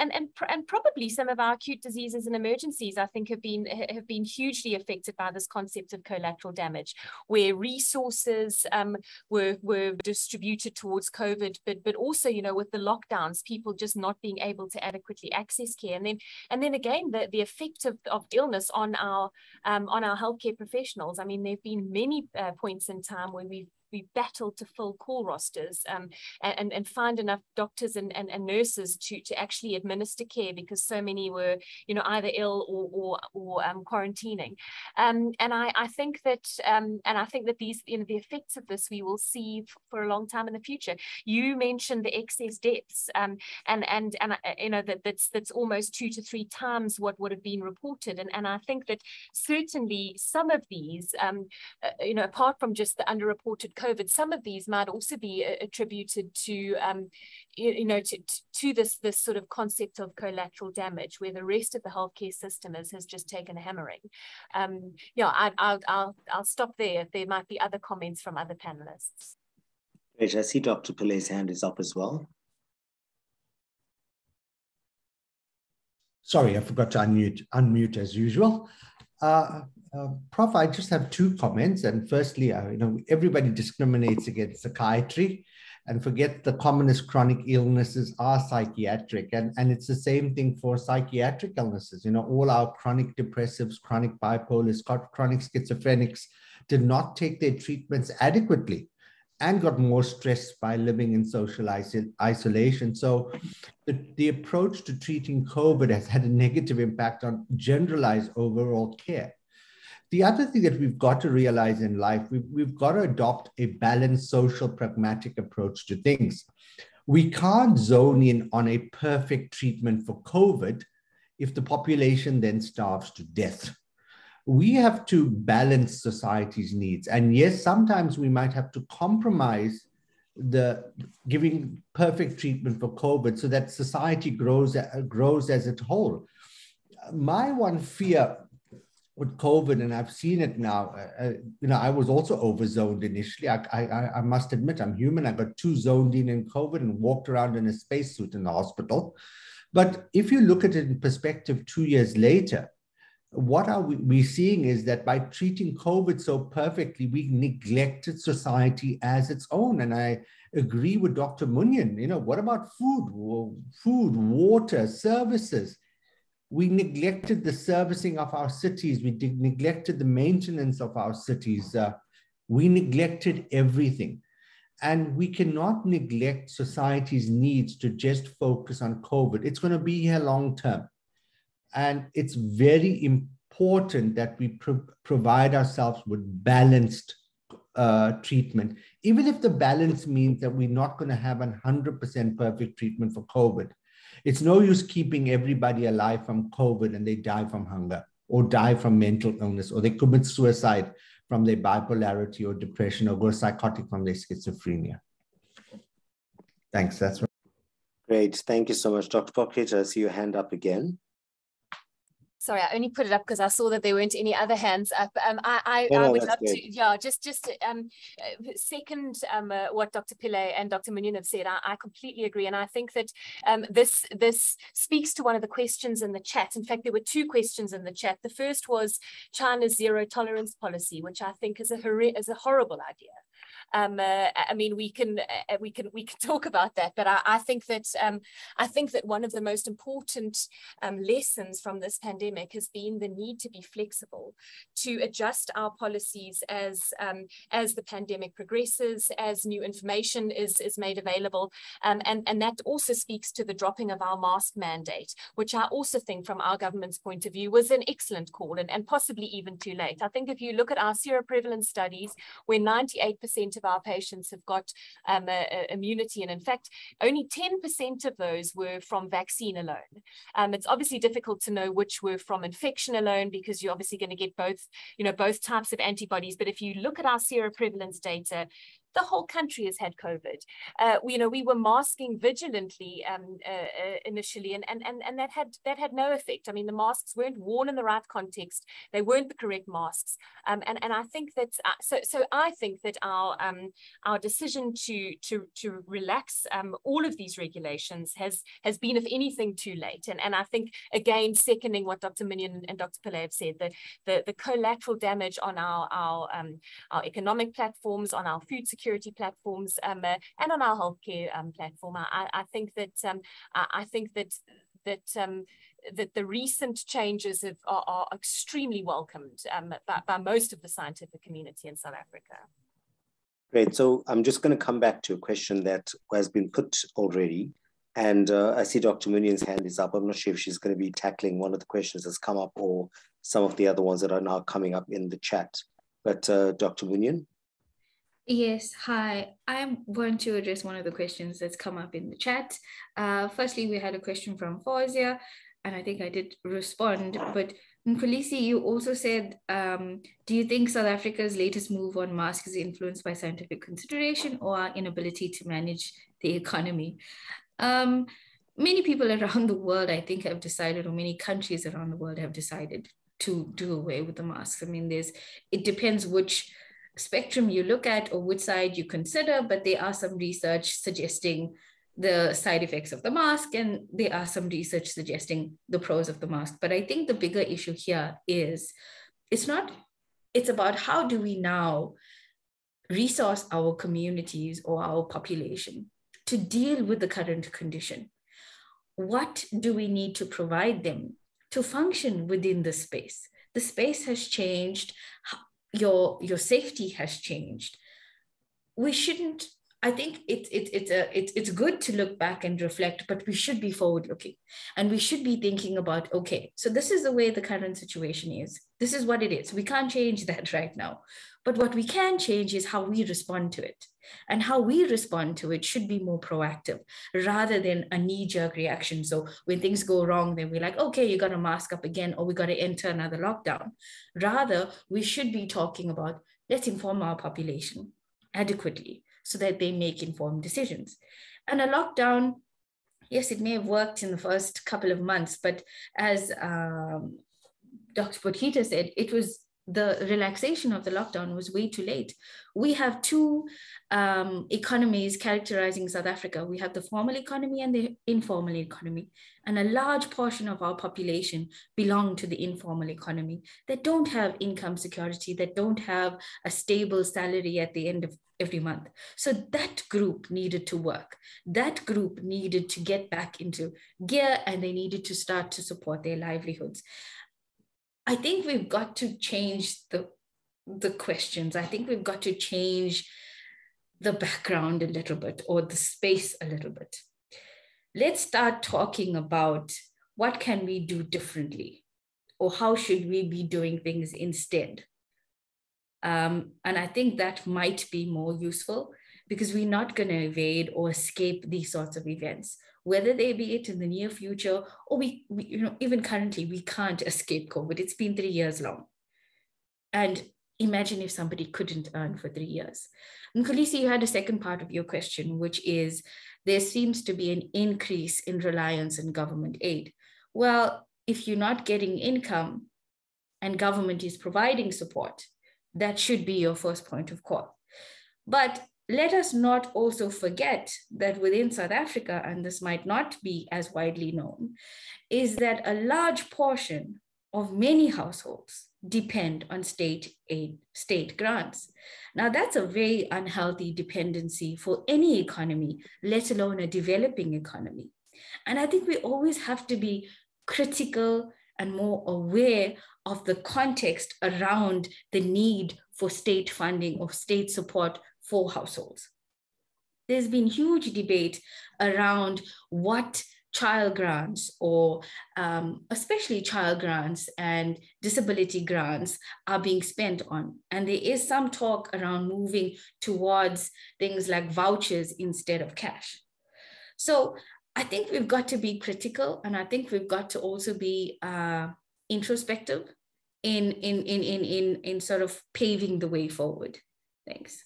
and and pr and probably some of our acute diseases and emergencies, I think, have been have been hugely affected by this concept of collateral damage, where resources um, were, were distributed towards COVID, but but also, you know, with the lockdowns, people just not being able to adequately access care, and then and then again the, the effect of, of illness on our um, on our healthcare professionals. I mean, there've been many uh, points in time where we've we battled to fill call rosters um, and, and find enough doctors and, and, and nurses to, to actually administer care, because so many were, you know, either ill or, or, or um, quarantining. Um, and I, I think that um, and I think that these, you know, the effects of this we will see for a long time in the future. You mentioned the excess deaths, um, and and and uh, you know, that that's that's almost two to three times what would have been reported. And and I think that certainly some of these, um, uh, you know, apart from just the underreported COVID, some of these might also be attributed to, um, you, you know, to, to this this sort of concept of collateral damage, where the rest of the healthcare system is, has just taken a hammering. Um, yeah, I, I'll, I'll, I'll stop there. There might be other comments from other panelists. Great. I see Doctor Pillay's hand is up as well. Sorry, I forgot to unmute, unmute as usual. Uh, Uh, Prof, I just have two comments. And firstly, uh, you know, everybody discriminates against psychiatry and forget the commonest chronic illnesses are psychiatric. And, and it's the same thing for psychiatric illnesses. You know, all our chronic depressives, chronic bipolars, chronic schizophrenics did not take their treatments adequately and got more stressed by living in social isolation. So the, the approach to treating COVID has had a negative impact on generalized overall care. The other thing that we've got to realize in life, we've, we've got to adopt a balanced, social, pragmatic approach to things. We can't zone in on a perfect treatment for COVID if the population then starves to death. We have to balance society's needs. And yes, sometimes we might have to compromise the giving perfect treatment for COVID so that society grows, grows as a whole. My one fear with COVID, and I've seen it now, uh, you know, I was also overzoned initially. I, I, I must admit, I'm human. I got too zoned in in COVID and walked around in a spacesuit in the hospital. But if you look at it in perspective two years later, what are we, we seeing is that by treating COVID so perfectly, we neglected society as its own. And I agree with Doctor Munien, you know, what about food, food, water, services? We neglected the servicing of our cities. We did neglected the maintenance of our cities. Uh, we neglected everything. And we cannot neglect society's needs to just focus on COVID. It's going to be here long term. And it's very important that we pro- provide ourselves with balanced uh, treatment, even if the balance means that we're not going to have one hundred percent perfect treatment for COVID. It's no use keeping everybody alive from COVID and they die from hunger or die from mental illness, or they commit suicide from their bipolarity or depression, or go psychotic from their schizophrenia. Thanks, that's right. Great, thank you so much. Doctor Potgieter, I see your hand up again. Sorry, I only put it up because I saw that there weren't any other hands up. Um, I, I, no, I would love great. to, yeah, just just um, second um, uh, what Doctor Pillay and Doctor Munien have said. I, I completely agree. And I think that um, this, this speaks to one of the questions in the chat. In fact, there were two questions in the chat. The first was China's zero tolerance policy, which I think is a, is a horrible idea. Um, uh, I mean, we can uh, we can we can talk about that, but I, I think that um, I think that one of the most important um, lessons from this pandemic has been the need to be flexible, to adjust our policies as um, as the pandemic progresses, as new information is is made available, um, and and that also speaks to the dropping of our mask mandate, which I also think, from our government's point of view, was an excellent call, and and possibly even too late. I think if you look at our seroprevalence studies, where ninety-eight percent of our patients have got um, a, a immunity, and in fact only ten percent of those were from vaccine alone. Um, it's obviously difficult to know which were from infection alone, because you're obviously going to get both, you know, both types of antibodies. But if you look at our seroprevalence data, the whole country has had COVID. Uh, we, you know, we were masking vigilantly um, uh, uh, initially, and, and, and, and that had that had no effect. I mean, the masks weren't worn in the right context. They weren't the correct masks. Um, and, and I think that, uh, so so I think that our um, our decision to to to relax um, all of these regulations has has been, if anything, too late. And and I think, again, seconding what Doctor Munien and Doctor Pillay have said, that the, the collateral damage on our our um, our economic platforms, on our food security security platforms, um, uh, and on our healthcare um, platform. I, I think that um, I, I think that that um, that the recent changes have, are, are extremely welcomed um, by, by most of the scientific community in South Africa. Great. So I'm just going to come back to a question that has been put already, and uh, I see Doctor Munien's hand is up. I'm not sure if she's going to be tackling one of the questions that's come up or some of the other ones that are now coming up in the chat. But uh, Doctor Munien. Yes, hi. I'm going to address one of the questions that's come up in the chat. Uh, firstly, we had a question from Fawzia, and I think I did respond, but Mkulisi, you also said, um, do you think South Africa's latest move on masks is influenced by scientific consideration or our inability to manage the economy? Um, many people around the world, I think, have decided, or many countries around the world have decided to do away with the masks. I mean, there's, it depends which spectrum you look at or which side you consider, but there are some research suggesting the side effects of the mask, and there are some research suggesting the pros of the mask. But I think the bigger issue here is, it's not, it's about how do we now resource our communities or our population to deal with the current condition? What do we need to provide them to function within the space? The space has changed. Your, your safety has changed. We shouldn't, I think it, it, it, uh, it, it's good to look back and reflect, but we should be forward-looking and we should be thinking about, okay, so this is the way the current situation is. This is what it is. We can't change that right now. But what we can change is how we respond to it. And how we respond to it should be more proactive rather than a knee-jerk reaction. So when things go wrong, then we're like, okay, you got to mask up again, or we got to enter another lockdown. Rather, we should be talking about, let's inform our population adequately so that they make informed decisions. And a lockdown, yes, it may have worked in the first couple of months, but as um, Doctor Potgieter said, it was the relaxation of the lockdown was way too late. We have two um, economies characterizing South Africa. We have the formal economy and the informal economy. And a large portion of our population belong to the informal economy that don't have income security, that don't have a stable salary at the end of every month. So that group needed to work. That group needed to get back into gear, and they needed to start to support their livelihoods. I think we've got to change the, the questions. I think we've got to change the background a little bit, or the space a little bit. Let's start talking about what can we do differently, or how should we be doing things instead? Um, and I think that might be more useful, because we're not going to evade or escape these sorts of events, whether they be it in the near future, or we, we, you know, even currently, we can't escape COVID. It's been three years long. And imagine if somebody couldn't earn for three years. And Khaleesi, you had a second part of your question, which is, there seems to be an increase in reliance on government aid. Well, if you're not getting income and government is providing support, that should be your first point of call. But let us not also forget that within South Africa, and this might not be as widely known, is that a large portion of many households depend on state aid, state grants. Now, that's a very unhealthy dependency for any economy, let alone a developing economy. And I think we always have to be critical and more aware of the context around the need for state funding or state support for households. There's been huge debate around what child grants, or um, especially child grants and disability grants, are being spent on. And there is some talk around moving towards things like vouchers instead of cash. So I think we've got to be critical, and I think we've got to also be uh, introspective in, in, in, in, in, in sort of paving the way forward. Thanks.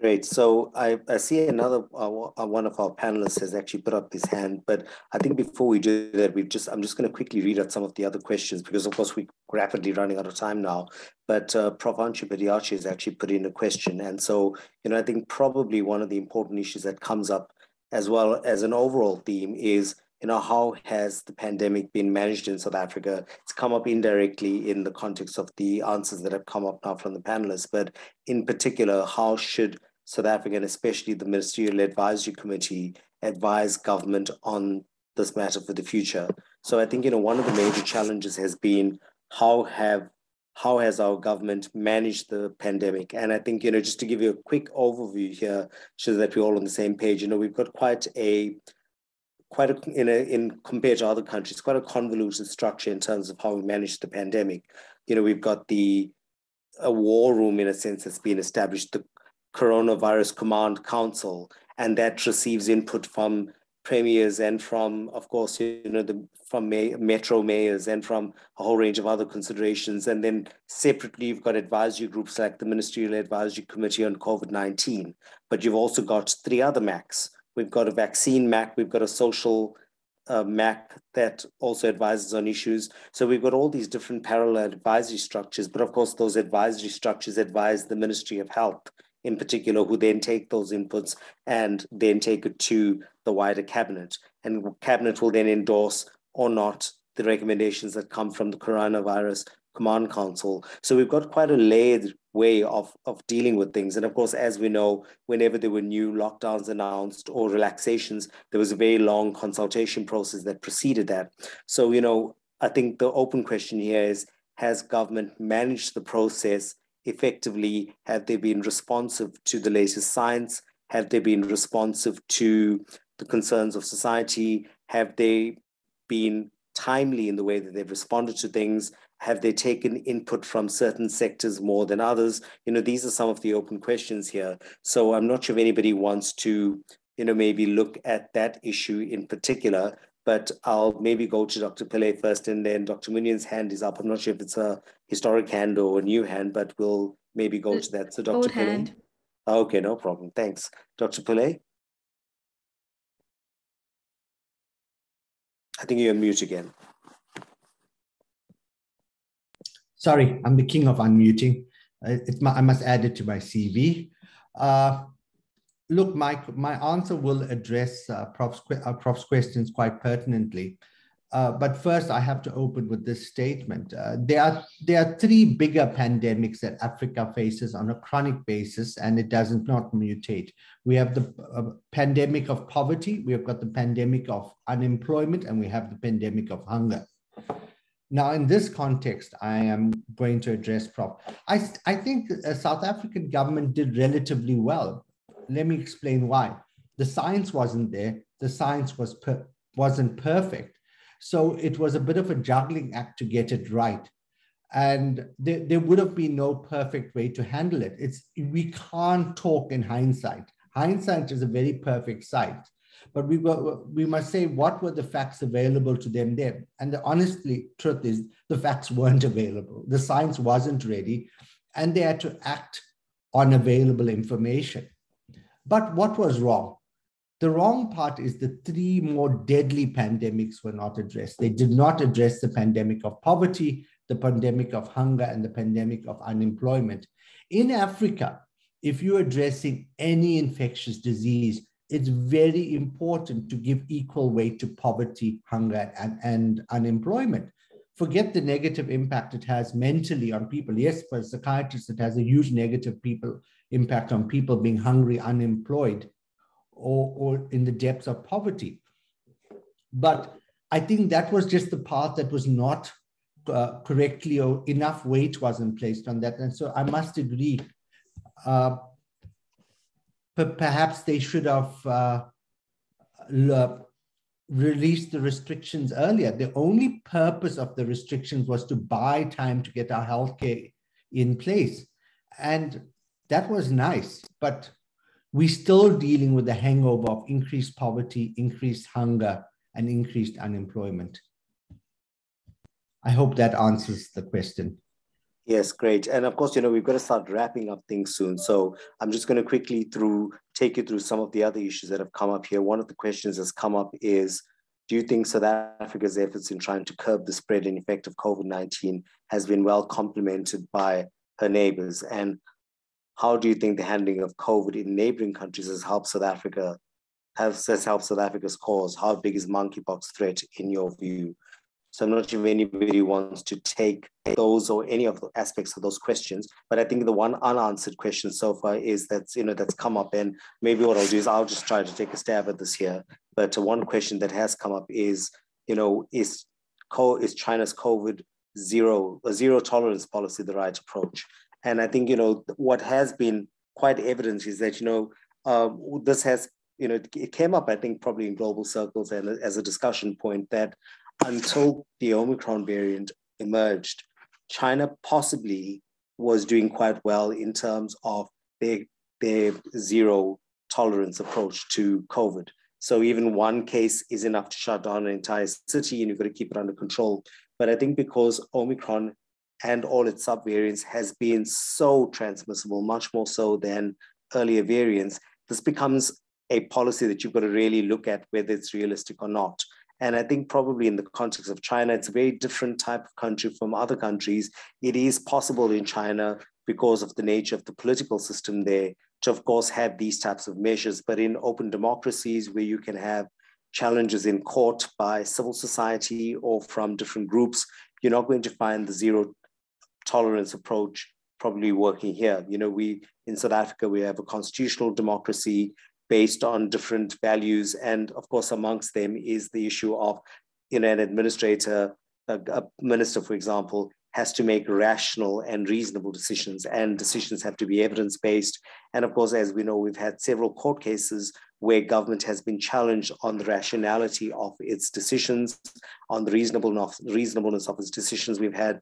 Great. So I, I see another uh, one of our panelists has actually put up his hand, but I think before we do that, we just I'm just going to quickly read out some of the other questions, because of course we're rapidly running out of time now. But uh, Professor Anshu Padiachi has actually put in a question, and so you know I think probably one of the important issues that comes up, as well as an overall theme, is you know how has the pandemic been managed in South Africa? It's come up indirectly in the context of the answers that have come up now from the panelists, but in particular, how should South Africa, and especially the Ministerial Advisory Committee, advise government on this matter for the future? So I think, you know, one of the major challenges has been how have how has our government managed the pandemic? And I think, you know, just to give you a quick overview here, so that we're all on the same page, you know, we've got quite a quite a in a in compared to other countries, quite a convoluted structure in terms of how we manage the pandemic. You know, we've got the a war room, in a sense, that's been established, the Coronavirus Command Council, and that receives input from premiers and from, of course, you know, the, from may, metro mayors and from a whole range of other considerations. And then separately, you've got advisory groups like the Ministerial Advisory Committee on COVID nineteen, but you've also got three other M A Cs. We've got a vaccine M A C, we've got a social uh, M A C that also advises on issues. So we've got all these different parallel advisory structures, but of course, those advisory structures advise the Ministry of Health in particular, who then take those inputs and then take it to the wider cabinet. And cabinet will then endorse or not the recommendations that come from the Coronavirus Command Council. So we've got quite a layered way of, of dealing with things. And of course, as we know, whenever there were new lockdowns announced or relaxations, there was a very long consultation process that preceded that. So, you know, I think the open question here is, has government managed the process effectively? Have they been responsive to the latest science? Have they been responsive to the concerns of society? Have they been timely in the way that they've responded to things? Have they taken input from certain sectors more than others? You know, these are some of the open questions here. So I'm not sure if anybody wants to, you know, maybe look at that issue in particular, but I'll maybe go to Doctor Pillay first, and then Doctor Munien's hand is up. I'm not sure if it's a historic hand or a new hand, but we'll maybe go to that. So Doctor Pillay. Okay, no problem. Thanks. Doctor Pillay? I think you're on mute again. Sorry, I'm the king of unmuting. It's my, I must add it to my C V. Uh, look, my, my answer will address uh, Prof's, uh, Prof's questions quite pertinently. Uh, but first, I have to open with this statement. Uh, there, are, there are three bigger pandemics that Africa faces on a chronic basis, and it does not mutate. We have the uh, pandemic of poverty, we have got the pandemic of unemployment, and we have the pandemic of hunger. Now, in this context, I am going to address Prof. I, I think the South African government did relatively well. Let me explain why. The science wasn't there. The science was per, wasn't perfect. So it was a bit of a juggling act to get it right. And there, there would have been no perfect way to handle it. It's, we can't talk in hindsight. Hindsight is a very perfect sight. But we, were, we must say, what were the facts available to them then? And the honest truth is, the facts weren't available. The science wasn't ready, and they had to act on available information. But what was wrong? The wrong part is the three more deadly pandemics were not addressed. They did not address the pandemic of poverty, the pandemic of hunger, and the pandemic of unemployment. In Africa, if you're addressing any infectious disease, it's very important to give equal weight to poverty, hunger, and, and unemployment. Forget the negative impact it has mentally on people. Yes, for psychiatrists, it has a huge negative people impact on people being hungry, unemployed, or, or in the depths of poverty. But I think that was just the path that was not uh, correctly, or enough weight wasn't placed on that. And so I must agree. Uh, Perhaps they should have uh, released the restrictions earlier. The only purpose of the restrictions was to buy time to get our healthcare in place. And that was nice, but we're still dealing with the hangover of increased poverty, increased hunger, and increased unemployment. I hope that answers the question. Yes, great. And of course, you know, we've got to start wrapping up things soon. So I'm just going to quickly through take you through some of the other issues that have come up here. One of the questions that's come up is, do you think South Africa's efforts in trying to curb the spread and effect of COVID nineteen has been well complemented by her neighbors? And how do you think the handling of COVID in neighboring countries has helped South Africa, has, has helped South Africa's cause? How big is monkeypox threat in your view? So I'm not sure if anybody wants to take those or any of the aspects of those questions, but I think the one unanswered question so far is that's, you know, that's come up, and maybe what I'll do is I'll just try to take a stab at this here. But one question that has come up is, you know, is, is China's COVID zero, a zero tolerance policy the right approach? And I think, you know, what has been quite evident is that, you know, um, this has, you know, it came up, I think, probably in global circles and as a discussion point that until the Omicron variant emerged, China possibly was doing quite well in terms of their, their zero tolerance approach to COVID. So even one case is enough to shut down an entire city, and you've got to keep it under control. But I think because Omicron and all its subvariants has been so transmissible, much more so than earlier variants, this becomes a policy that you've got to really look at whether it's realistic or not. And I think probably in the context of China, it's a very different type of country from other countries. It is possible in China, because of the nature of the political system there, to of course have these types of measures. But in open democracies where you can have challenges in court by civil society or from different groups, you're not going to find the zero tolerance approach probably working here. You know, we in South Africa, we have a constitutional democracy based on different values. And of course, amongst them is the issue of, you know, an administrator, a, a minister, for example, has to make rational and reasonable decisions, and decisions have to be evidence-based. And of course, as we know, we've had several court cases where government has been challenged on the rationality of its decisions, on the reasonableness of its decisions. We've had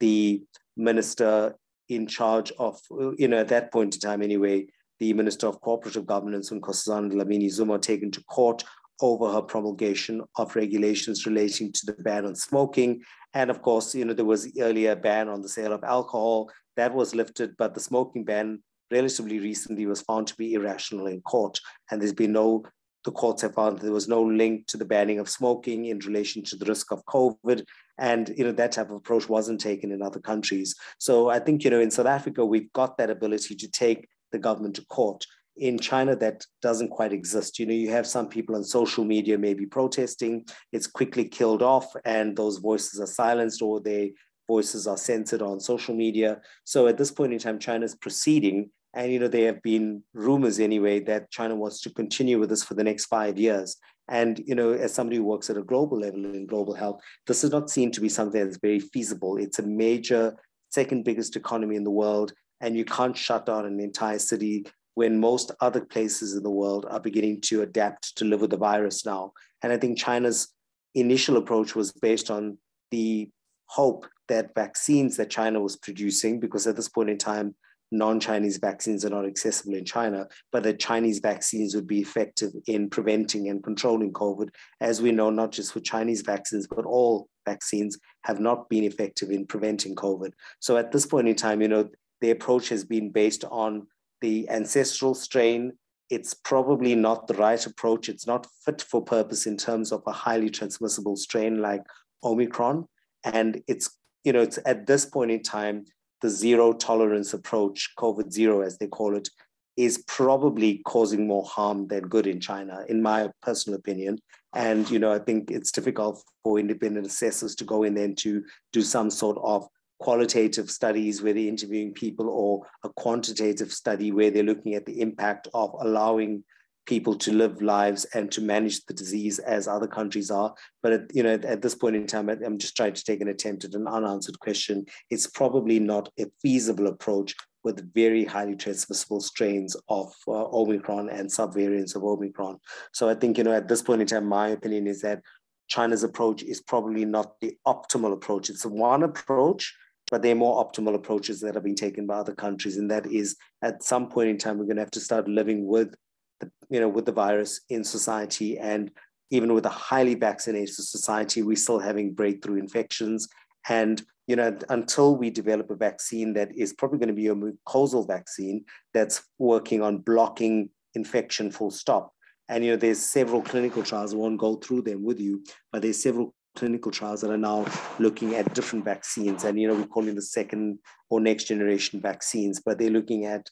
the minister in charge of, you know, at that point in time anyway, the Minister of Cooperative Governance, Nkosazana Dlamini Zuma, taken to court over her promulgation of regulations relating to the ban on smoking. And of course, you know, there was earlier a ban on the sale of alcohol that was lifted, but the smoking ban relatively recently was found to be irrational in court. And there's been no, the courts have found there was no link to the banning of smoking in relation to the risk of COVID. And, you know, that type of approach wasn't taken in other countries. So I think, you know, in South Africa, we've got that ability to take the government to court. In China, that doesn't quite exist. You know, you have some people on social media maybe protesting, it's quickly killed off, and those voices are silenced or their voices are censored on social media. So at this point in time, China's proceeding, and you know, there have been rumors anyway that China wants to continue with this for the next five years. And you know, as somebody who works at a global level in global health, this is not seen to be something that's very feasible. It's a major, second biggest economy in the world, and you can't shut down an entire city when most other places in the world are beginning to adapt to live with the virus now. And I think China's initial approach was based on the hope that vaccines that China was producing, because at this point in time, non-Chinese vaccines are not accessible in China, but that Chinese vaccines would be effective in preventing and controlling COVID. As we know, not just for Chinese vaccines, but all vaccines have not been effective in preventing COVID. So at this point in time, you know, the approach has been based on the ancestral strain. It's probably not the right approach. It's not fit for purpose in terms of a highly transmissible strain like Omicron. And it's, you know, it's at this point in time, the zero tolerance approach, COVID zero, as they call it, is probably causing more harm than good in China, in my personal opinion. And, you know, I think it's difficult for independent assessors to go in there and to do some sort of qualitative studies where they're interviewing people, or a quantitative study where they're looking at the impact of allowing people to live lives and to manage the disease as other countries are. But at, you know, at this point in time, I'm just trying to take an attempt at an unanswered question. It's probably not a feasible approach with very highly transmissible strains of uh, Omicron and subvariants of Omicron. So I think, you know, at this point in time, my opinion is that China's approach is probably not the optimal approach. It's one approach, but there are more optimal approaches that have been taken by other countries. And that is, at some point in time, we're gonna have to start living with the, you know, with the virus in society. And even with a highly vaccinated society, we're still having breakthrough infections. And, you know, until we develop a vaccine that is probably gonna be a mucosal vaccine that's working on blocking infection full stop. And, you know, there's several clinical trials, I won't go through them with you, but there's several clinical trials that are now looking at different vaccines, and you know, we're calling the second or next generation vaccines, but they're looking at,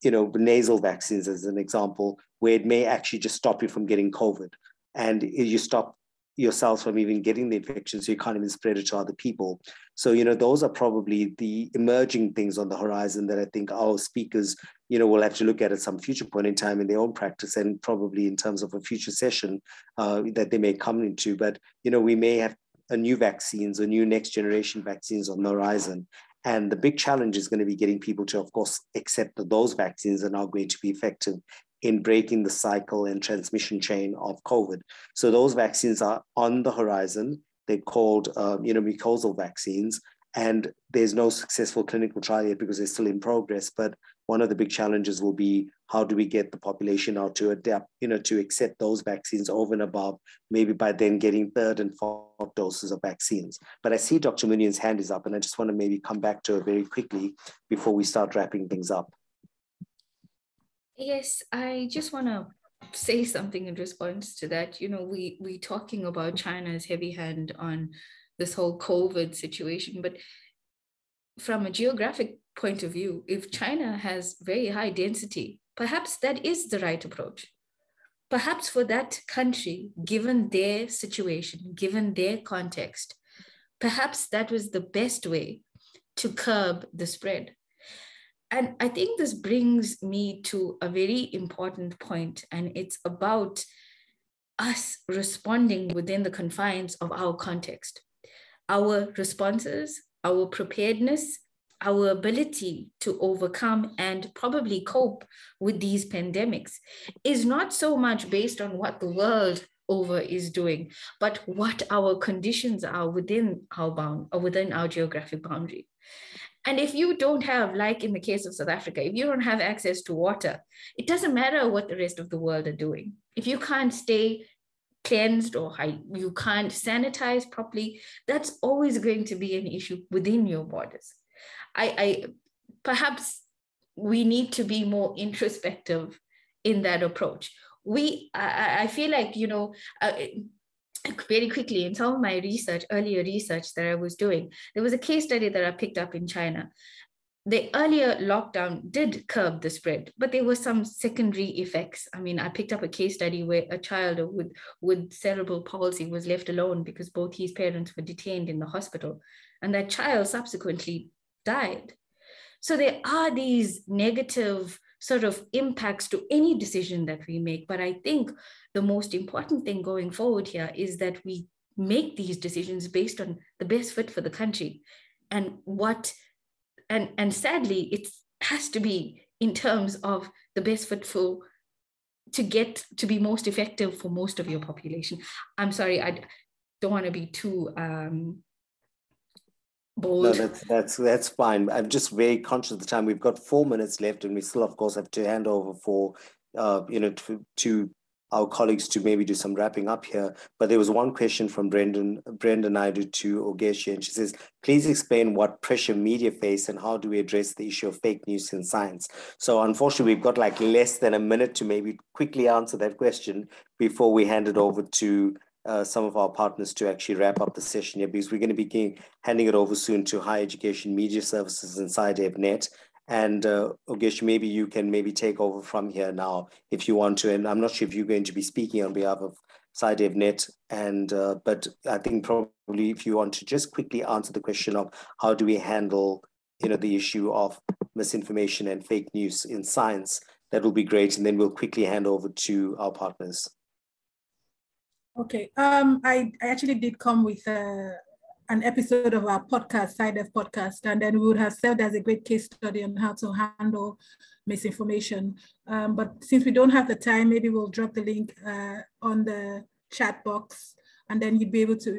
you know, nasal vaccines as an example, where it may actually just stop you from getting COVID, and you stop yourselves from even getting the infection, so you can't even spread it to other people. So, you know, those are probably the emerging things on the horizon that I think our speakers, you know, will have to look at at some future point in time in their own practice, and probably in terms of a future session uh, that they may come into. But, you know, we may have a new vaccines or new next generation vaccines on the horizon. And the big challenge is going to be getting people to, of course, accept that those vaccines are now going to be effective in breaking the cycle and transmission chain of COVID. So those vaccines are on the horizon. They're called, um, you know, mucosal vaccines, and there's no successful clinical trial yet because they're still in progress. But one of the big challenges will be, how do we get the population out to adapt, you know, to accept those vaccines over and above, maybe by then getting third and fourth doses of vaccines. But I see Doctor Munien's hand is up, and I just want to maybe come back to her very quickly before we start wrapping things up. Yes, I just want to say something in response to that. You know, we, we're talking about China's heavy hand on this whole COVID situation, but from a geographic point of view, if China has very high density, perhaps that is the right approach. Perhaps for that country, given their situation, given their context, perhaps that was the best way to curb the spread. And I think this brings me to a very important point, and it's about us responding within the confines of our context. Our responses our preparedness, our ability to overcome and probably cope with these pandemics is not so much based on what the world over is doing, but what our conditions are within our bound or within our geographic boundary. And if you don't have, like in the case of South Africa, if you don't have access to water, it doesn't matter what the rest of the world are doing. If you can't stay cleansed or you can't sanitize properly, that's always going to be an issue within your borders. I, I perhaps we need to be more introspective in that approach. We, I, I feel like, you know, uh, very quickly, in some of my research, earlier research that I was doing, there was a case study that I picked up in China. The earlier lockdown did curb the spread, but there were some secondary effects. I mean, I picked up a case study where a child with, with cerebral palsy was left alone because both his parents were detained in the hospital, and that child subsequently died. So there are these negative sort of impacts to any decision that we make. But I think the most important thing going forward here is that we make these decisions based on the best fit for the country. And what, and, and sadly, it has to be in terms of the best fit for, to get to be most effective for most of your population. I'm sorry, I don't want to be too um, bold. No, that's, that's, that's fine. I'm just very conscious of the time. We've got four minutes left, and we still, of course, have to hand over for, uh, you know, to, to our colleagues to maybe do some wrapping up here. But there was one question from Brendan, Brendan Idu to Ogechi, and she says, please explain what pressure media face and how do we address the issue of fake news in science? So unfortunately, we've got like less than a minute to maybe quickly answer that question before we hand it over to Uh, some of our partners to actually wrap up the session here, because we're going to be getting, handing it over soon to Higher Education Media Services and SciDev dot net. And uh, Ogechi, maybe you can maybe take over from here now if you want to. And I'm not sure if you're going to be speaking on behalf of SciDev dot net, and uh, but I think probably if you want to just quickly answer the question of how do we handle, you know, the issue of misinformation and fake news in science, that will be great. And then we'll quickly hand over to our partners. Okay, um, I, I actually did come with uh, an episode of our podcast, SciDev podcast, and then we would have served as a great case study on how to handle misinformation. Um, but since we don't have the time, maybe we'll drop the link uh, on the chat box, and then you'd be able to,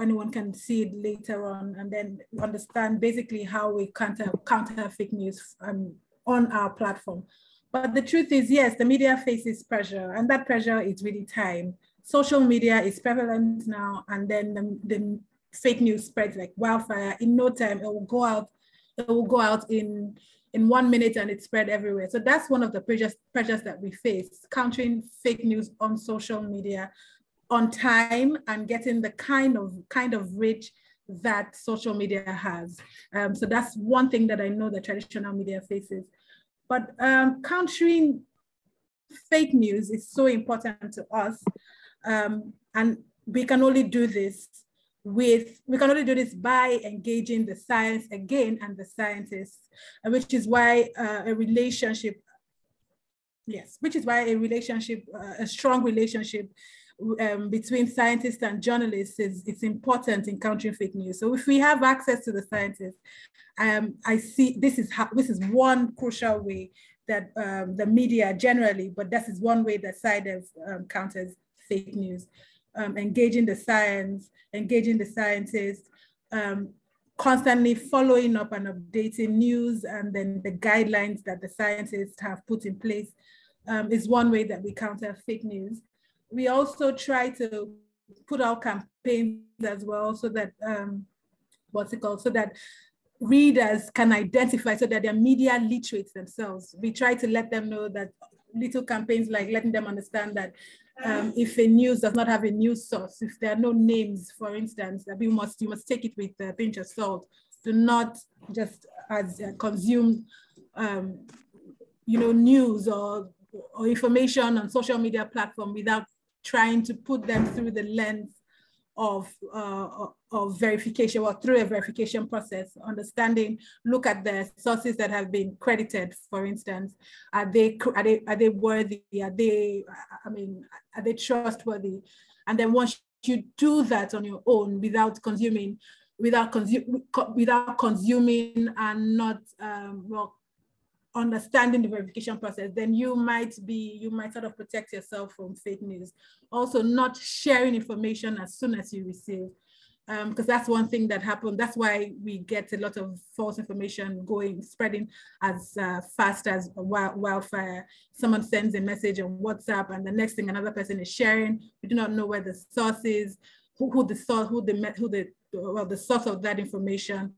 anyone can see it later on, and then understand basically how we counter, counter fake news um, on our platform. But the truth is, yes, the media faces pressure, and that pressure is really time. Social media is prevalent now, and then the, the fake news spreads like wildfire. In no time, it will go out. It will go out in in one minute, and it spread everywhere. So that's one of the pressures pressures that we face: countering fake news on social media, on time, and getting the kind of kind of reach that social media has. Um, so that's one thing that I know the traditional media faces. But um, countering fake news is so important to us. Um, and we can only do this with, we can only do this by engaging the science again and the scientists, which is why uh, a relationship, yes, which is why a relationship, uh, a strong relationship um, between scientists and journalists is it's important in countering fake news. So if we have access to the scientists, um, I see this is how, this is one crucial way that um, the media generally, but this is one way that SciDev um, counters fake news, um, engaging the science, engaging the scientists, um, constantly following up and updating news, and then the guidelines that the scientists have put in place um, is one way that we counter fake news. We also try to put out campaigns as well, so that um, what's it called, so that readers can identify, so that they're media literate themselves. We try to let them know that little campaigns like letting them understand that Um, if a news does not have a news source, if there are no names, for instance, that we must, you must take it with a pinch of salt. Do not just as uh, consume, um, you know, news or, or information on social media platform without trying to put them through the lens of, uh, of verification, or through a verification process, understanding, look at the sources that have been credited, for instance. Are they, are they, are they worthy? Are they, I mean, are they trustworthy? And then once you do that on your own without consuming without, consu without consuming and not um, well, understanding the verification process, then you might be, you might sort of protect yourself from fake news. Also not sharing information as soon as you receive, because um, that's one thing that happened. That's why we get a lot of false information going, spreading as uh, fast as wildfire. Someone sends a message on WhatsApp and the next thing another person is sharing. We do not know where the source is, who, who the source, who the, who the, well, the source of that information.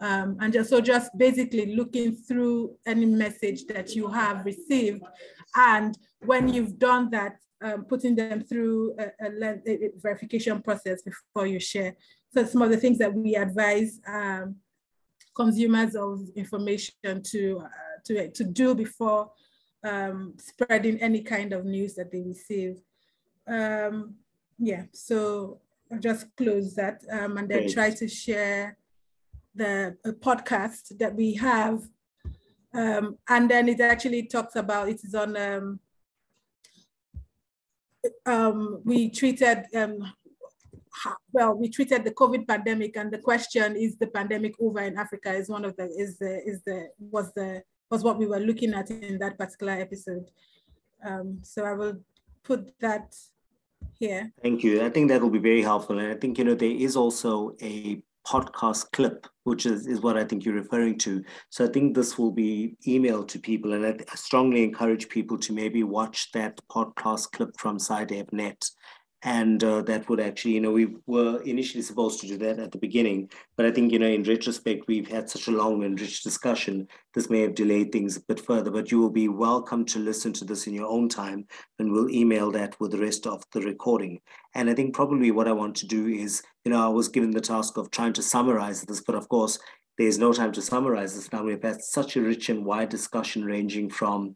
Um, and just, so just basically looking through any message that you have received, and when you've done that, um, putting them through a, a, a verification process before you share. So some of the things that we advise um, consumers of information to, uh, to, to do before um, spreading any kind of news that they receive. Um, yeah, so I'll just close that um, and then try to share the podcast that we have, um, and then it actually talks about, it is on, um, um, we treated, um, well, we treated the COVID pandemic, and the question, is the pandemic over in Africa, is one of the, is the, is the, was the, was what we were looking at in that particular episode. Um, so I will put that here. Thank you. I think that will be very helpful. And I think, you know, there is also a podcast clip, which is, is what I think you're referring to. So I think this will be emailed to people, and I strongly encourage people to maybe watch that podcast clip from SciDev dot net. And uh, that would actually, you know, we were initially supposed to do that at the beginning, but I think, you know, in retrospect, we've had such a long and rich discussion. This may have delayed things a bit further, but you will be welcome to listen to this in your own time, and we'll email that with the rest of the recording. And I think probably what I want to do is, you know, I was given the task of trying to summarize this, but of course, there's no time to summarize this now. We've had such a rich and wide discussion ranging from,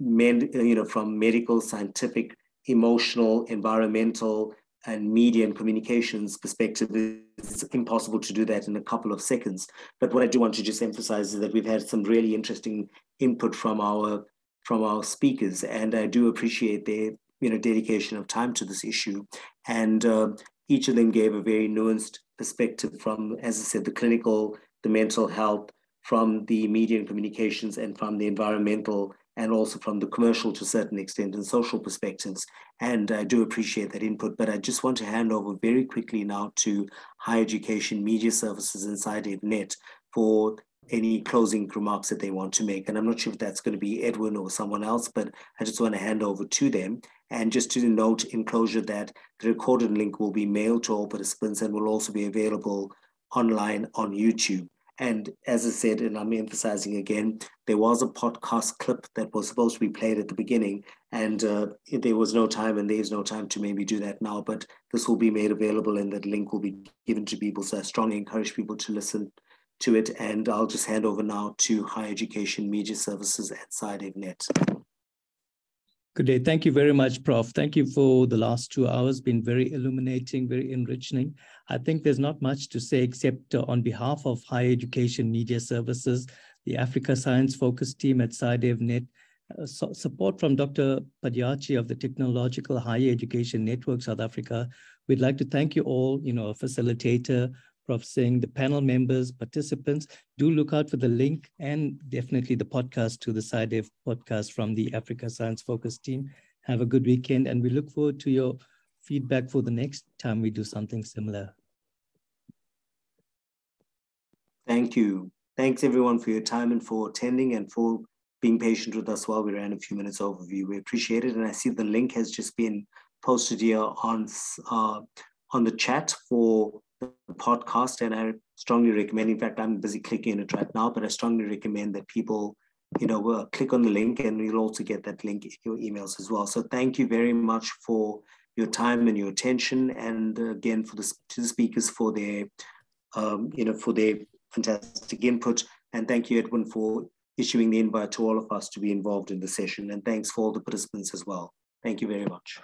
med, you know, from medical, scientific, emotional, environmental, and media and communications perspective. It's impossible to do that in a couple of seconds. But what I do want to just emphasize is that we've had some really interesting input from our from our speakers, and I do appreciate their you know dedication of time to this issue. And uh, each of them gave a very nuanced perspective from, as I said, the clinical, the mental health, from the media and communications, and from the environmental, and also from the commercial to a certain extent and social perspectives. And I do appreciate that input, but I just want to hand over very quickly now to Higher Education Media Services and SciDev dot net for any closing remarks that they want to make. And I'm not sure if that's going to be Edwin or someone else, but I just want to hand over to them. And just to note in closure that the recorded link will be mailed to all participants and will also be available online on YouTube. And as I said, and I'm emphasizing again, there was a podcast clip that was supposed to be played at the beginning, and uh, there was no time, and there's no time to maybe do that now, but this will be made available and that link will be given to people. So I strongly encourage people to listen to it. And I'll just hand over now to Higher Education Media Services at SciDev dot net. Good day. Thank you very much, Professor Thank you for the last two hours. Been very illuminating, very enriching. I think there's not much to say except uh, on behalf of Higher Education Media Services, the Africa Science Focus team at SciDev dot net, uh, so support from Doctor Podgieter of the Technological Higher Education Network South Africa. We'd like to thank you all, you know, facilitator, Professor Singh, the panel members, participants. Do look out for the link and definitely the podcast to the SciDev podcast from the Africa Science Focus team. Have a good weekend, and we look forward to your feedback for the next time we do something similar. Thank you. Thanks everyone for your time and for attending and for being patient with us while we ran a few minutes over you. We appreciate it. And I see the link has just been posted here on, uh, on the chat for the podcast, and I strongly recommend, in fact, I'm busy clicking it right now, but I strongly recommend that people, you know, uh, click on the link, and you'll also get that link in your emails as well. So thank you very much for your time and your attention, and again, for the, to the speakers for their, um, you know, for their fantastic input. And thank you, Edwin, for issuing the invite to all of us to be involved in the session. And thanks for all the participants as well. Thank you very much.